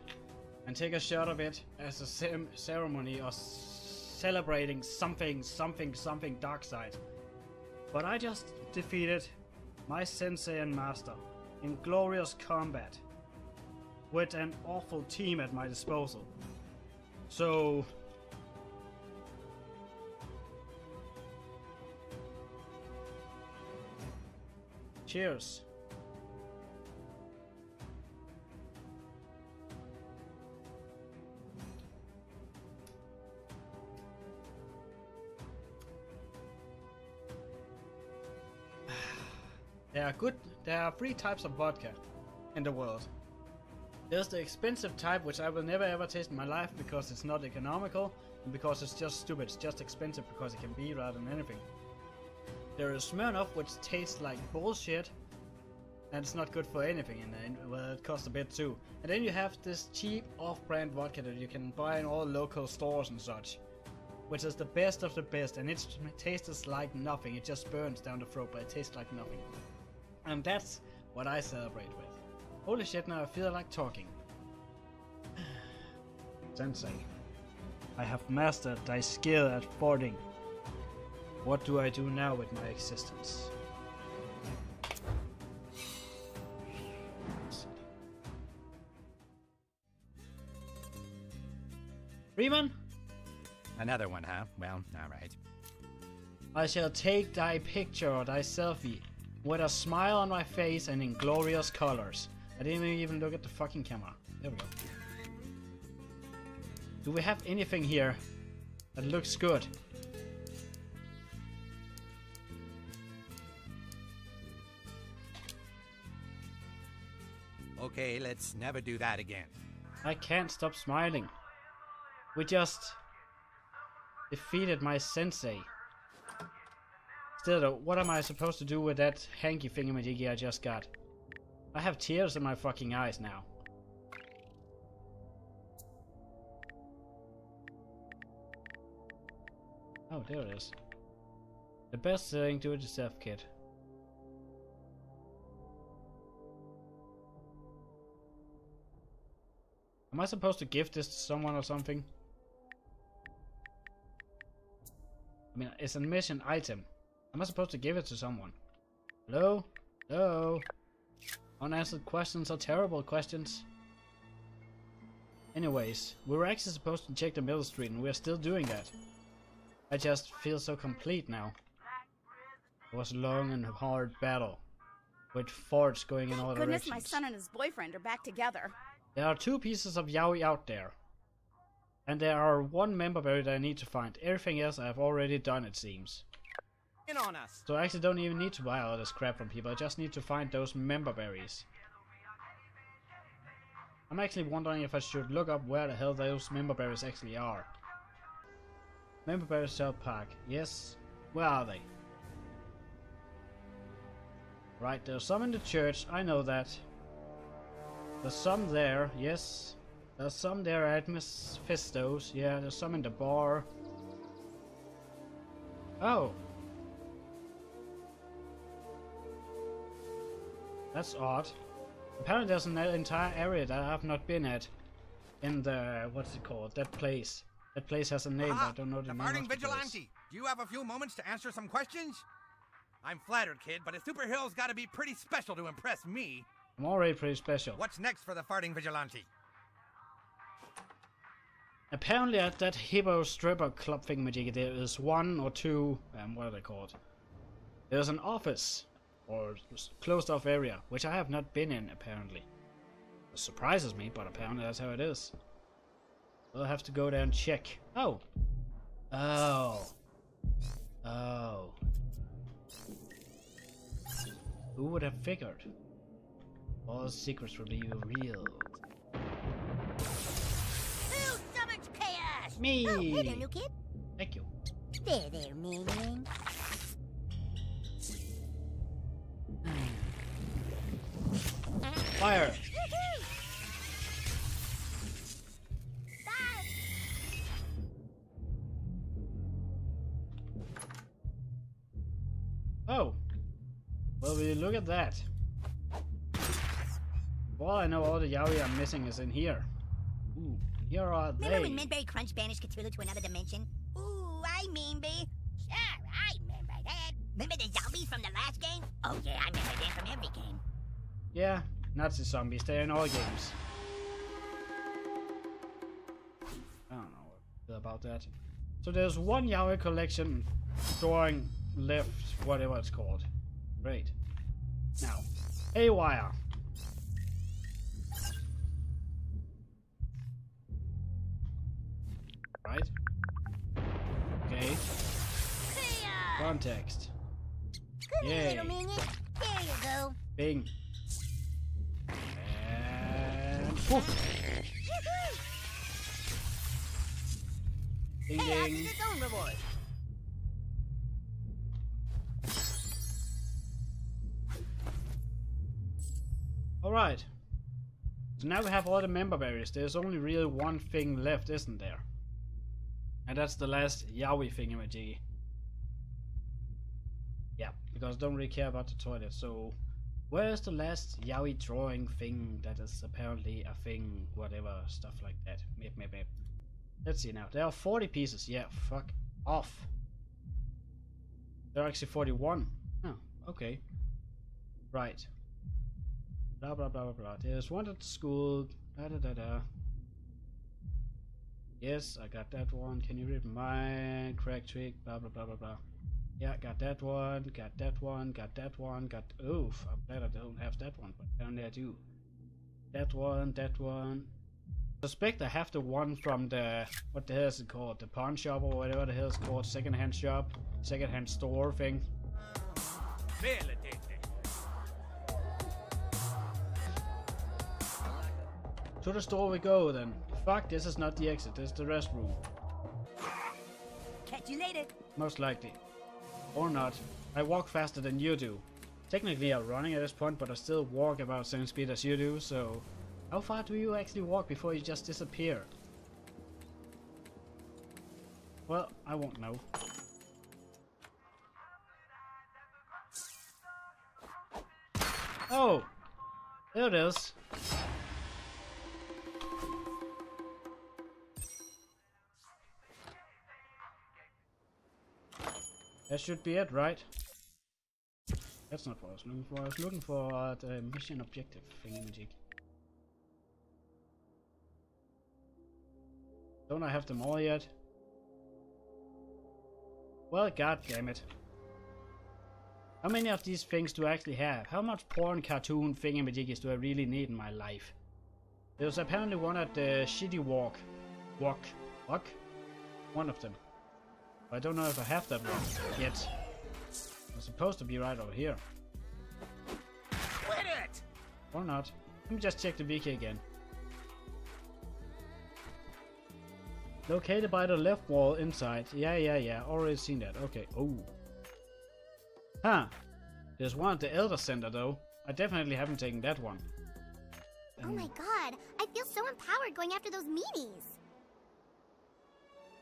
and take a shot of it as a sim ceremony or celebrating something, something, something dark side. But I just defeated my sensei and master in glorious combat with an awful team at my disposal. So cheers. There are good. There are three types of vodka in the world. There's the expensive type, which I will never ever taste in my life because it's not economical and because it's just stupid. It's just expensive because it can be rather than anything. There is Smirnoff, which tastes like bullshit, and it's not good for anything. And well, it costs a bit too. And then you have this cheap off-brand vodka that you can buy in all local stores and such, which is the best of the best, and it tastes like nothing. It just burns down the throat, but it tastes like nothing. And that's what I celebrate with. Holy shit, now I feel like talking. Sensei, I have mastered thy skill at boarding. What do I do now with my existence? Freeman? Another one, huh? Well, alright. I shall take thy picture or thy selfie with a smile on my face and in glorious colors. I didn't even look at the fucking camera. There we go. Do we have anything here that looks good? Okay, let's never do that again. I can't stop smiling. We just defeated my sensei. Still though, what am I supposed to do with that hanky thingamajiggy I just got? I have tears in my fucking eyes now. Oh, there it is. The best-selling do-it-yourself kit. Am I supposed to give this to someone or something? I mean, it's a mission item. Am I supposed to give it to someone? Hello? Hello? Unanswered questions are terrible questions. Anyways, we were actually supposed to check the middle street and we are still doing that. I just feel so complete now. It was a long and hard battle, with forts going in all directions. Goodness, my son and his boyfriend are back together. There are two pieces of yaoi out there. And there are one member berry that I need to find. Everything else I have already done, it seems. On us. So I actually don't even need to buy all this crap from people, I just need to find those member berries. I'm actually wondering if I should look up where the hell those member berries actually are. Member berries, South Park. Yes. Where are they? Right, there's some in the church, I know that. There's some there, yes. There's some there at Mephisto's, yeah, there's some in the bar. Oh! That's odd. Apparently there's an entire area that I have not been at in the, what's it called, that place. That place has a name. Aha, I don't know the, the name of the vigilante. Place. Do you have a few moments to answer some questions? I'm flattered, kid, but a superhero's got to be pretty special to impress me. I'm already pretty special. What's next for the farting vigilante? Apparently at that hippo stripper club thingamajiggy there is one or two, um, what are they called? There's an office, or closed off area, which I have not been in apparently. It surprises me, but apparently that's how it is. We'll have to go there and check. Oh! Oh! Oh! Who would have figured? All secrets will be revealed. Who summons chaos? Me! Oh, hey there, new kid. Thank you. There, there, minion. Fire! Bye. Oh! Well, will you look at that? Well, I know all the yaoi I'm missing is in here. Ooh, here are they. Remember when Minberry Crunch banished Cthulhu to another dimension? Ooh, I remember. Sure, I remember that. Remember the zombies from the last game? Oh yeah, I remember them from every game. Yeah, Nazi zombies, they're in all games. I don't know about that. So there's one yaoi collection storing left, whatever it's called. Great. Now, a wire. Right? Okay. Context. Come here, little minion. There you go. Bing. And poof. Ding, hey, ding. Its own reward. All right. So now we have all the member berries. There's only really one thing left, isn't there? And that's the last yaoi thingamajiggy. Yeah, because I don't really care about the toilet, so... Where's the last yaoi drawing thing that is apparently a thing, whatever, stuff like that. Mip, mip, mip. Let's see now. There are forty pieces. Yeah, fuck off. There are actually forty-one. Oh, okay. Right. Blah, blah, blah, blah, blah. There's one at school. Da, da, da, da. Yes, I got that one. Can you read mine? Crack Tweek, blah blah blah blah blah. Yeah, got that one, got that one, got that one, got oof, I'm glad I don't have that one, but apparently I do. That one, that one. I suspect I have the one from the what the hell is it called? The pawn shop or whatever the hell it's called, second hand shop, second hand store thing. To the store we go then. Fuck, this is not the exit, this is the restroom. Catch you later. Most likely. Or not. I walk faster than you do. Technically I'm running at this point, but I still walk about the same speed as you do, so... How far do you actually walk before you just disappear? Well, I won't know. Oh! There it is. That should be it, right? That's not what I was looking for. I was looking for the mission objective thingamajig. Don't I have them all yet? Well, god damn it. How many of these things do I actually have? How much porn cartoon thingamajiggies do I really need in my life? There's apparently one at the shitty walk. Walk. Walk? One of them. I don't know if I have that one yet. I'm supposed to be right over here. Quit it! Or not. Let me just check the wiki again. Located by the left wall inside. Yeah, yeah, yeah. Already seen that. Okay. Oh. Huh. There's one at the Elder Center though. I definitely haven't taken that one. Um, oh my god. I feel so empowered going after those meanies.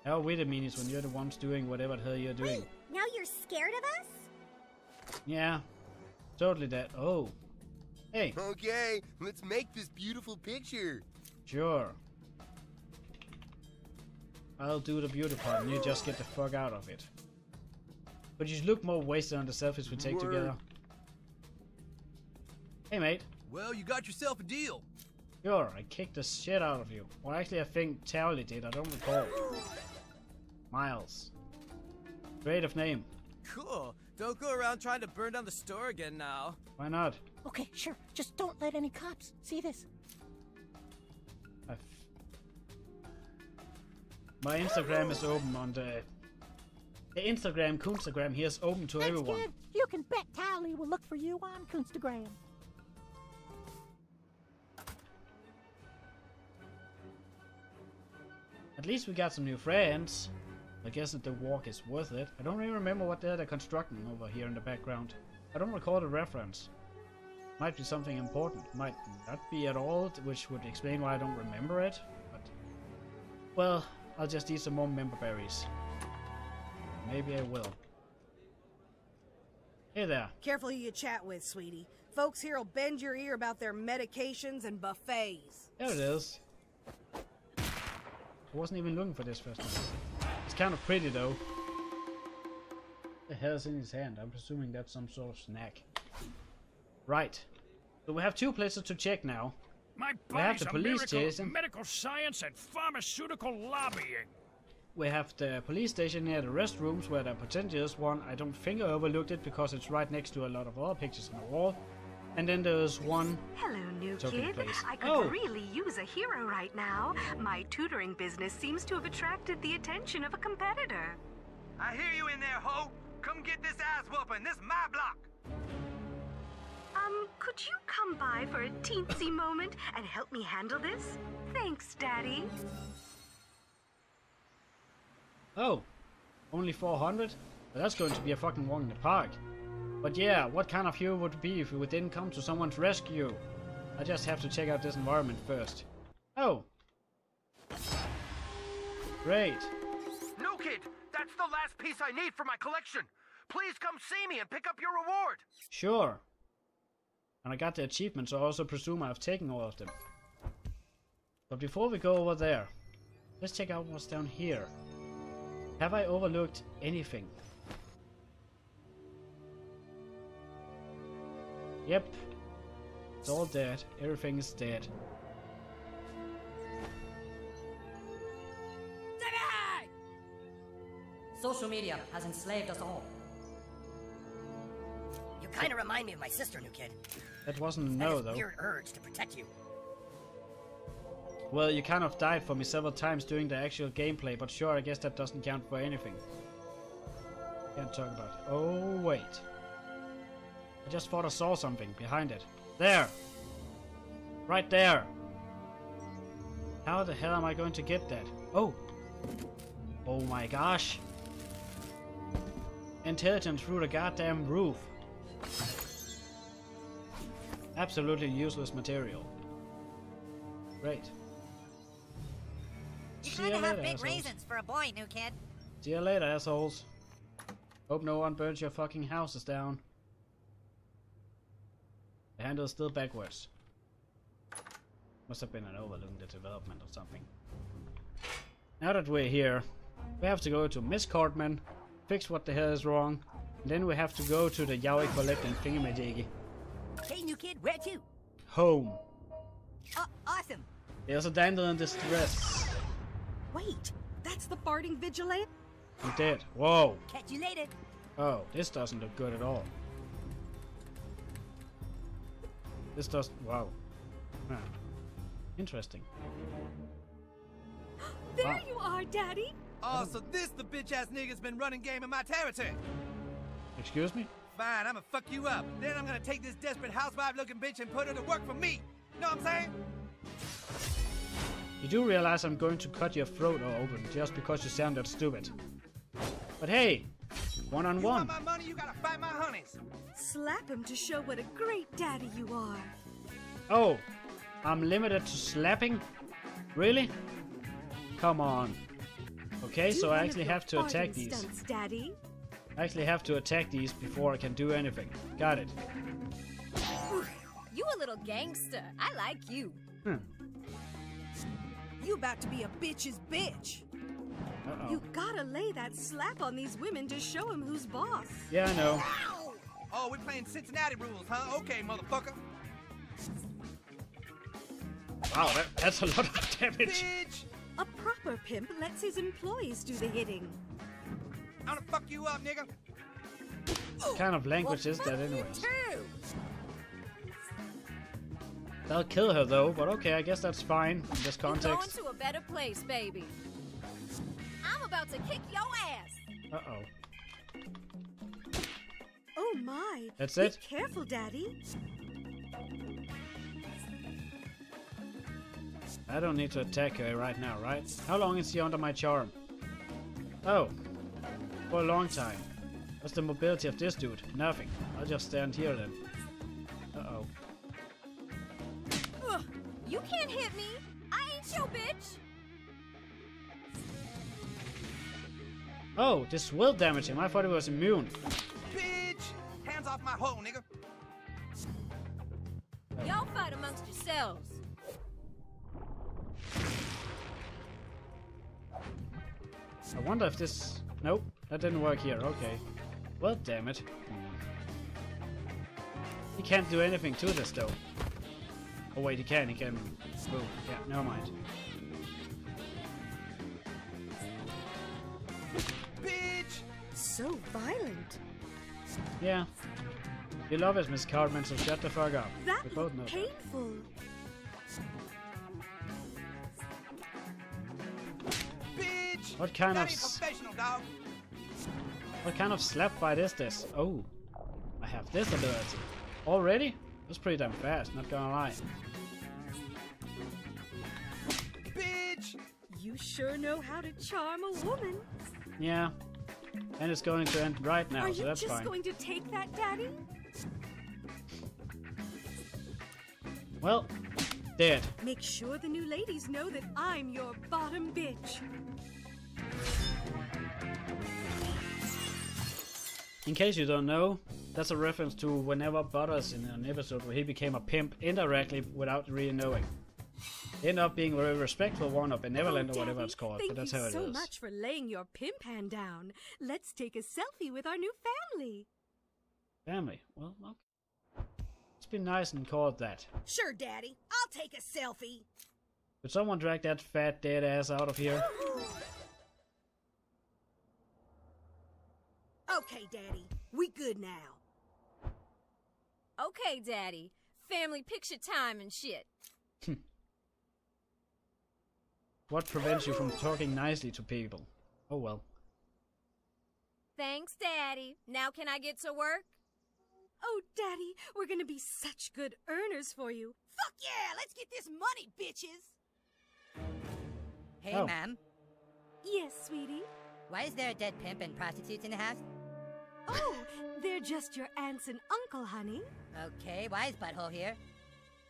How are we the meanies when you're the ones doing whatever the hell you're doing? Wait, now you're scared of us? Yeah, totally that. Oh, hey. Okay, let's make this beautiful picture. Sure. I'll do the beauty part and you just get the fuck out of it. But you look more wasted on the selfies we take Word. together. Hey, mate. Well, you got yourself a deal. Sure, I kicked the shit out of you. Well, actually, I think Tally did. I don't recall. Miles. Creative name. Cool. Don't go around trying to burn down the store again now. Why not? Okay, sure. Just don't let any cops see this. I've... My Instagram is open on the... The Instagram, Coonstagram here is open to Thanks, everyone. Kid. You can bet Tally will look for you on Coonstagram. At least we got some new friends. I guess that the walk is worth it. I don't even remember what they're constructing over here in the background. I don't recall the reference. Might be something important. Might not be at all, which would explain why I don't remember it. But well, I'll just eat some more member berries. Maybe I will. Hey there. Careful who you chat with, sweetie. Folks here will bend your ear about their medications and buffets. There it is. I wasn't even looking for this first time. It's kind of pretty though. What the hell's in his hand? I'm presuming that's some sort of snack. Right. So we have two places to check now. My we have the police station, medical science and pharmaceutical lobbying. We have the police station near the restrooms where there potentially is one. I don't think I overlooked it because it's right next to a lot of other pictures on the wall. And then there's one. Hello, new kid. Place. I could oh. really use a hero right now. My tutoring business seems to have attracted the attention of a competitor. I hear you in there, ho. Come get this ass whooping. This is my block. Um, could you come by for a teensy moment and help me handle this? Thanks, Daddy. Oh, only four hundred? Well, that's going to be a fucking walk in the park. But yeah, what kind of hero would it be if we didn't come to someone's rescue? I just have to check out this environment first. Oh! Great! No, kid! That's the last piece I need for my collection! Please come see me and pick up your reward! Sure. And I got the achievements, so I also presume I've taken all of them. But before we go over there, let's check out what's down here. Have I overlooked anything? Yep, it's all dead. Everything is dead. Jimmy! Social media has enslaved us all. You kind of remind me of my sister, new kid. That wasn't a no, though. Weird urge to protect you. Well, you kind of died for me several times during the actual gameplay, but sure, I guess that doesn't count for anything. Can't talk about it. Oh wait. I just thought I saw something behind it. There! Right there! How the hell am I going to get that? Oh! Oh my gosh! Intelligence through the goddamn roof! Absolutely useless material. Great. You kind of have big assholes. Reasons for a boy, new kid. See you later, assholes. Hope no one burns your fucking houses down. The handle is still backwards. Must have been an overlook in the development or something. Now that we're here, we have to go to Miss Cartman, fix what the hell is wrong, and then we have to go to the Yaoi collecting thingamajiggy. Hey, new kid, where to? Home. Uh, awesome. There's a dandel in distress. Wait, that's the farting vigilante? I'm dead. Whoa. Catch you later. Oh, this doesn't look good at all. This does. Wow. Huh. Interesting. There wow. you are, Daddy! Oh, so this the bitch ass nigga's been running game in my territory! Excuse me? Fine, I'ma fuck you up. Then I'm gonna take this desperate housewife looking bitch and put her to work for me! Know what I'm saying? You do realize I'm going to cut your throat open just because you sound that stupid. But hey! One on one. You want my money, you gotta fight my honeys. Slap him to show what a great daddy you are. Oh, I'm limited to slapping? Really? Come on. Okay, do so I actually have to attack stunts, these. Daddy? I actually have to attack these before I can do anything. Got it. You a little gangster. I like you. Hmm. You about to be a bitch's bitch. Uh-oh. You gotta lay that slap on these women to show him who's boss. Yeah, I know. Oh, we're playing Cincinnati rules, huh? Okay, motherfucker. Wow, that, that's a lot of damage. Bitch. A proper pimp lets his employees do the hitting. I'm gonna fuck you up, nigga. What kind of language well, is that anyways? That'll kill her though, but okay, I guess that's fine in this context. You're going to a better place, baby. I'm about to kick your ass. Uh-oh. Oh my. That's Be it. Be careful, Daddy. I don't need to attack her right now, right? How long is she under my charm? Oh. For a long time. What's the mobility of this dude? Nothing. I'll just stand here then. Uh-oh. Ugh, you can't hit me! I ain't your bitch! Oh, this will damage him. I thought he was immune. Bitch! Hands off my hole, nigga! Oh. Y'all fight amongst yourselves. I wonder if this... Nope, that didn't work here. Okay. Well, damn it. He can't do anything to this, though. Oh, wait, he can. He can move. Yeah, never mind. Bitch! So violent. Yeah. You love it, Miss Cartman, so shut the fuck up. That we both know painful. Bitch! What kind that of... professional, dog. What kind of slap fight is this? Oh. I have this ability. Already? That's pretty damn fast, not gonna lie. Bitch! You sure know how to charm a woman. Yeah. And it's going to end right now, Are so that's fine. Are you just going to take that, Daddy? Well, dead. Make sure the new ladies know that I'm your bottom bitch. In case you don't know, that's a reference to whenever Butters in an episode where he became a pimp indirectly without really knowing. He ended up being very respectful one or benevolent oh, or whatever Daddy, it's called, but that's how it is. Thank you so much for laying your pimp hand down. Let's take a selfie with our new family. Family? Well, okay. It's been nice and called that. Sure, Daddy. I'll take a selfie. Could someone drag that fat dead ass out of here? Okay, Daddy. We good now. Okay, Daddy. Family picture time and shit. What prevents you from talking nicely to people? Oh, well. Thanks, Daddy. Now can I get to work? Oh, Daddy, we're gonna be such good earners for you. Fuck yeah! Let's get this money, bitches! Hey, oh. Ma'am. Yes, sweetie? Why is there a dead pimp and prostitutes in the house? Oh, they're just your aunts and uncle, honey. Okay, why is Butthole here?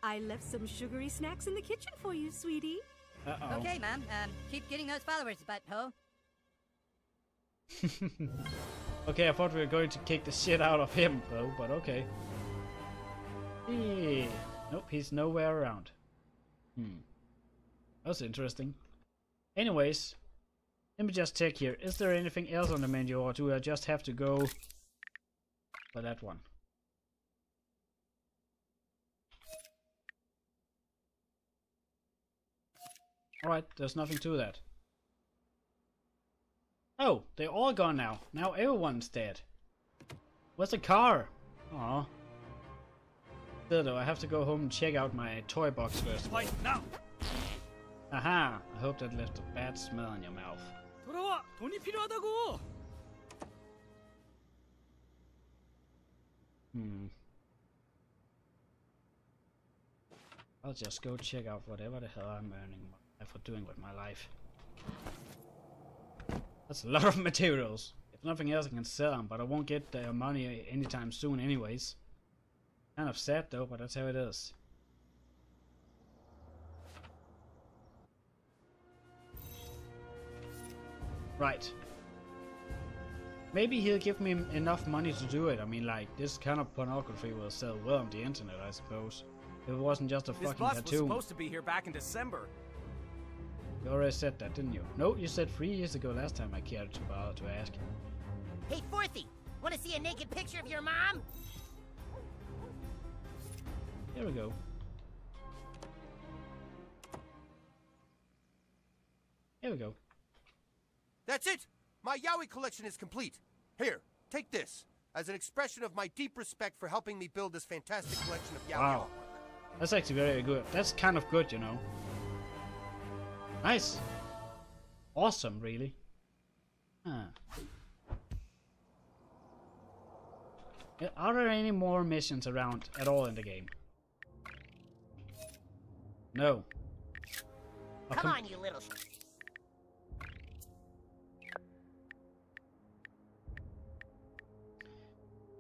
I left some sugary snacks in the kitchen for you, sweetie. Uh-oh. Okay, Mom. Um, keep getting those followers, Butthole. Okay, I thought we were going to kick the shit out of him, though, but okay. Hey. Nope, he's nowhere around. Hmm. That's interesting. Anyways, let me just check here. Is there anything else on the menu, or do I just have to go for that one? Alright, there's nothing to that. Oh, they're all gone now. Now everyone's dead. Where's the car? Aww. Still though, I have to go home and check out my toy box first. Wait, no! Aha! I hope that left a bad smell in your mouth. Hmm. I'll just go check out whatever the hell I'm earning for doing with my life. That's a lot of materials. If nothing else I can sell them, but I won't get the money anytime soon anyways. Kind of sad though, but that's how it is. Right. Maybe he'll give me enough money to do it. I mean, like, this kind of pornography will sell well on the internet, I suppose. If it wasn't just a fucking tattoo. This bus was supposed to be here back in December. You already said that, didn't you? No, you said three years ago last time I cared to bother to ask. Hey, Fourthy! Want to see a naked picture of your mom? Here we go. Here we go. That's it! My yaoi collection is complete. Here, take this, as an expression of my deep respect for helping me build this fantastic collection of yaoi. Wow. That's actually very good. That's kind of good, you know. Nice. Awesome, really. Huh. Are there any more missions around at all in the game? No. Come, come on, you little...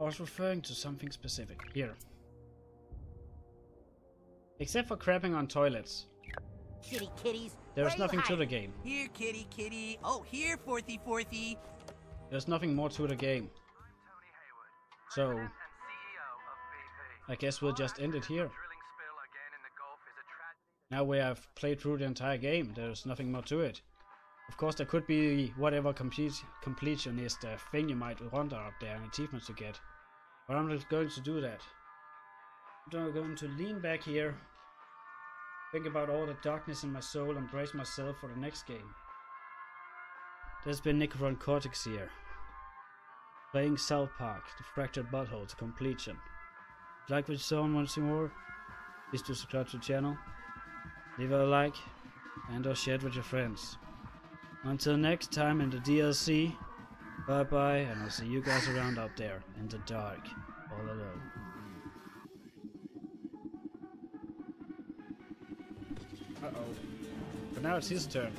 I was referring to something specific. Here. Except for crapping on toilets. Kitty kitties. There's nothing to the game. Here, kitty kitty. Oh, here, Fourthy Fourthy. There's nothing more to the game. So I guess we'll just end it here. Now we have played through the entire game. There's nothing more to it. Of course, there could be whatever complete completionist uh, thing you might wander up there and achievements to get. But I'm not going to do that. I'm going to lean back here, think about all the darkness in my soul, and brace myself for the next game. This has been Nickeron Cortex here, playing South Park, the Fractured But Whole to completion. If you like what you saw and want to see more, please do subscribe to the channel, leave a like, and or share it with your friends. Until next time in the D L C, bye bye, and I'll see you guys around out there in the dark, all alone. Uh-oh. But now it's his turn.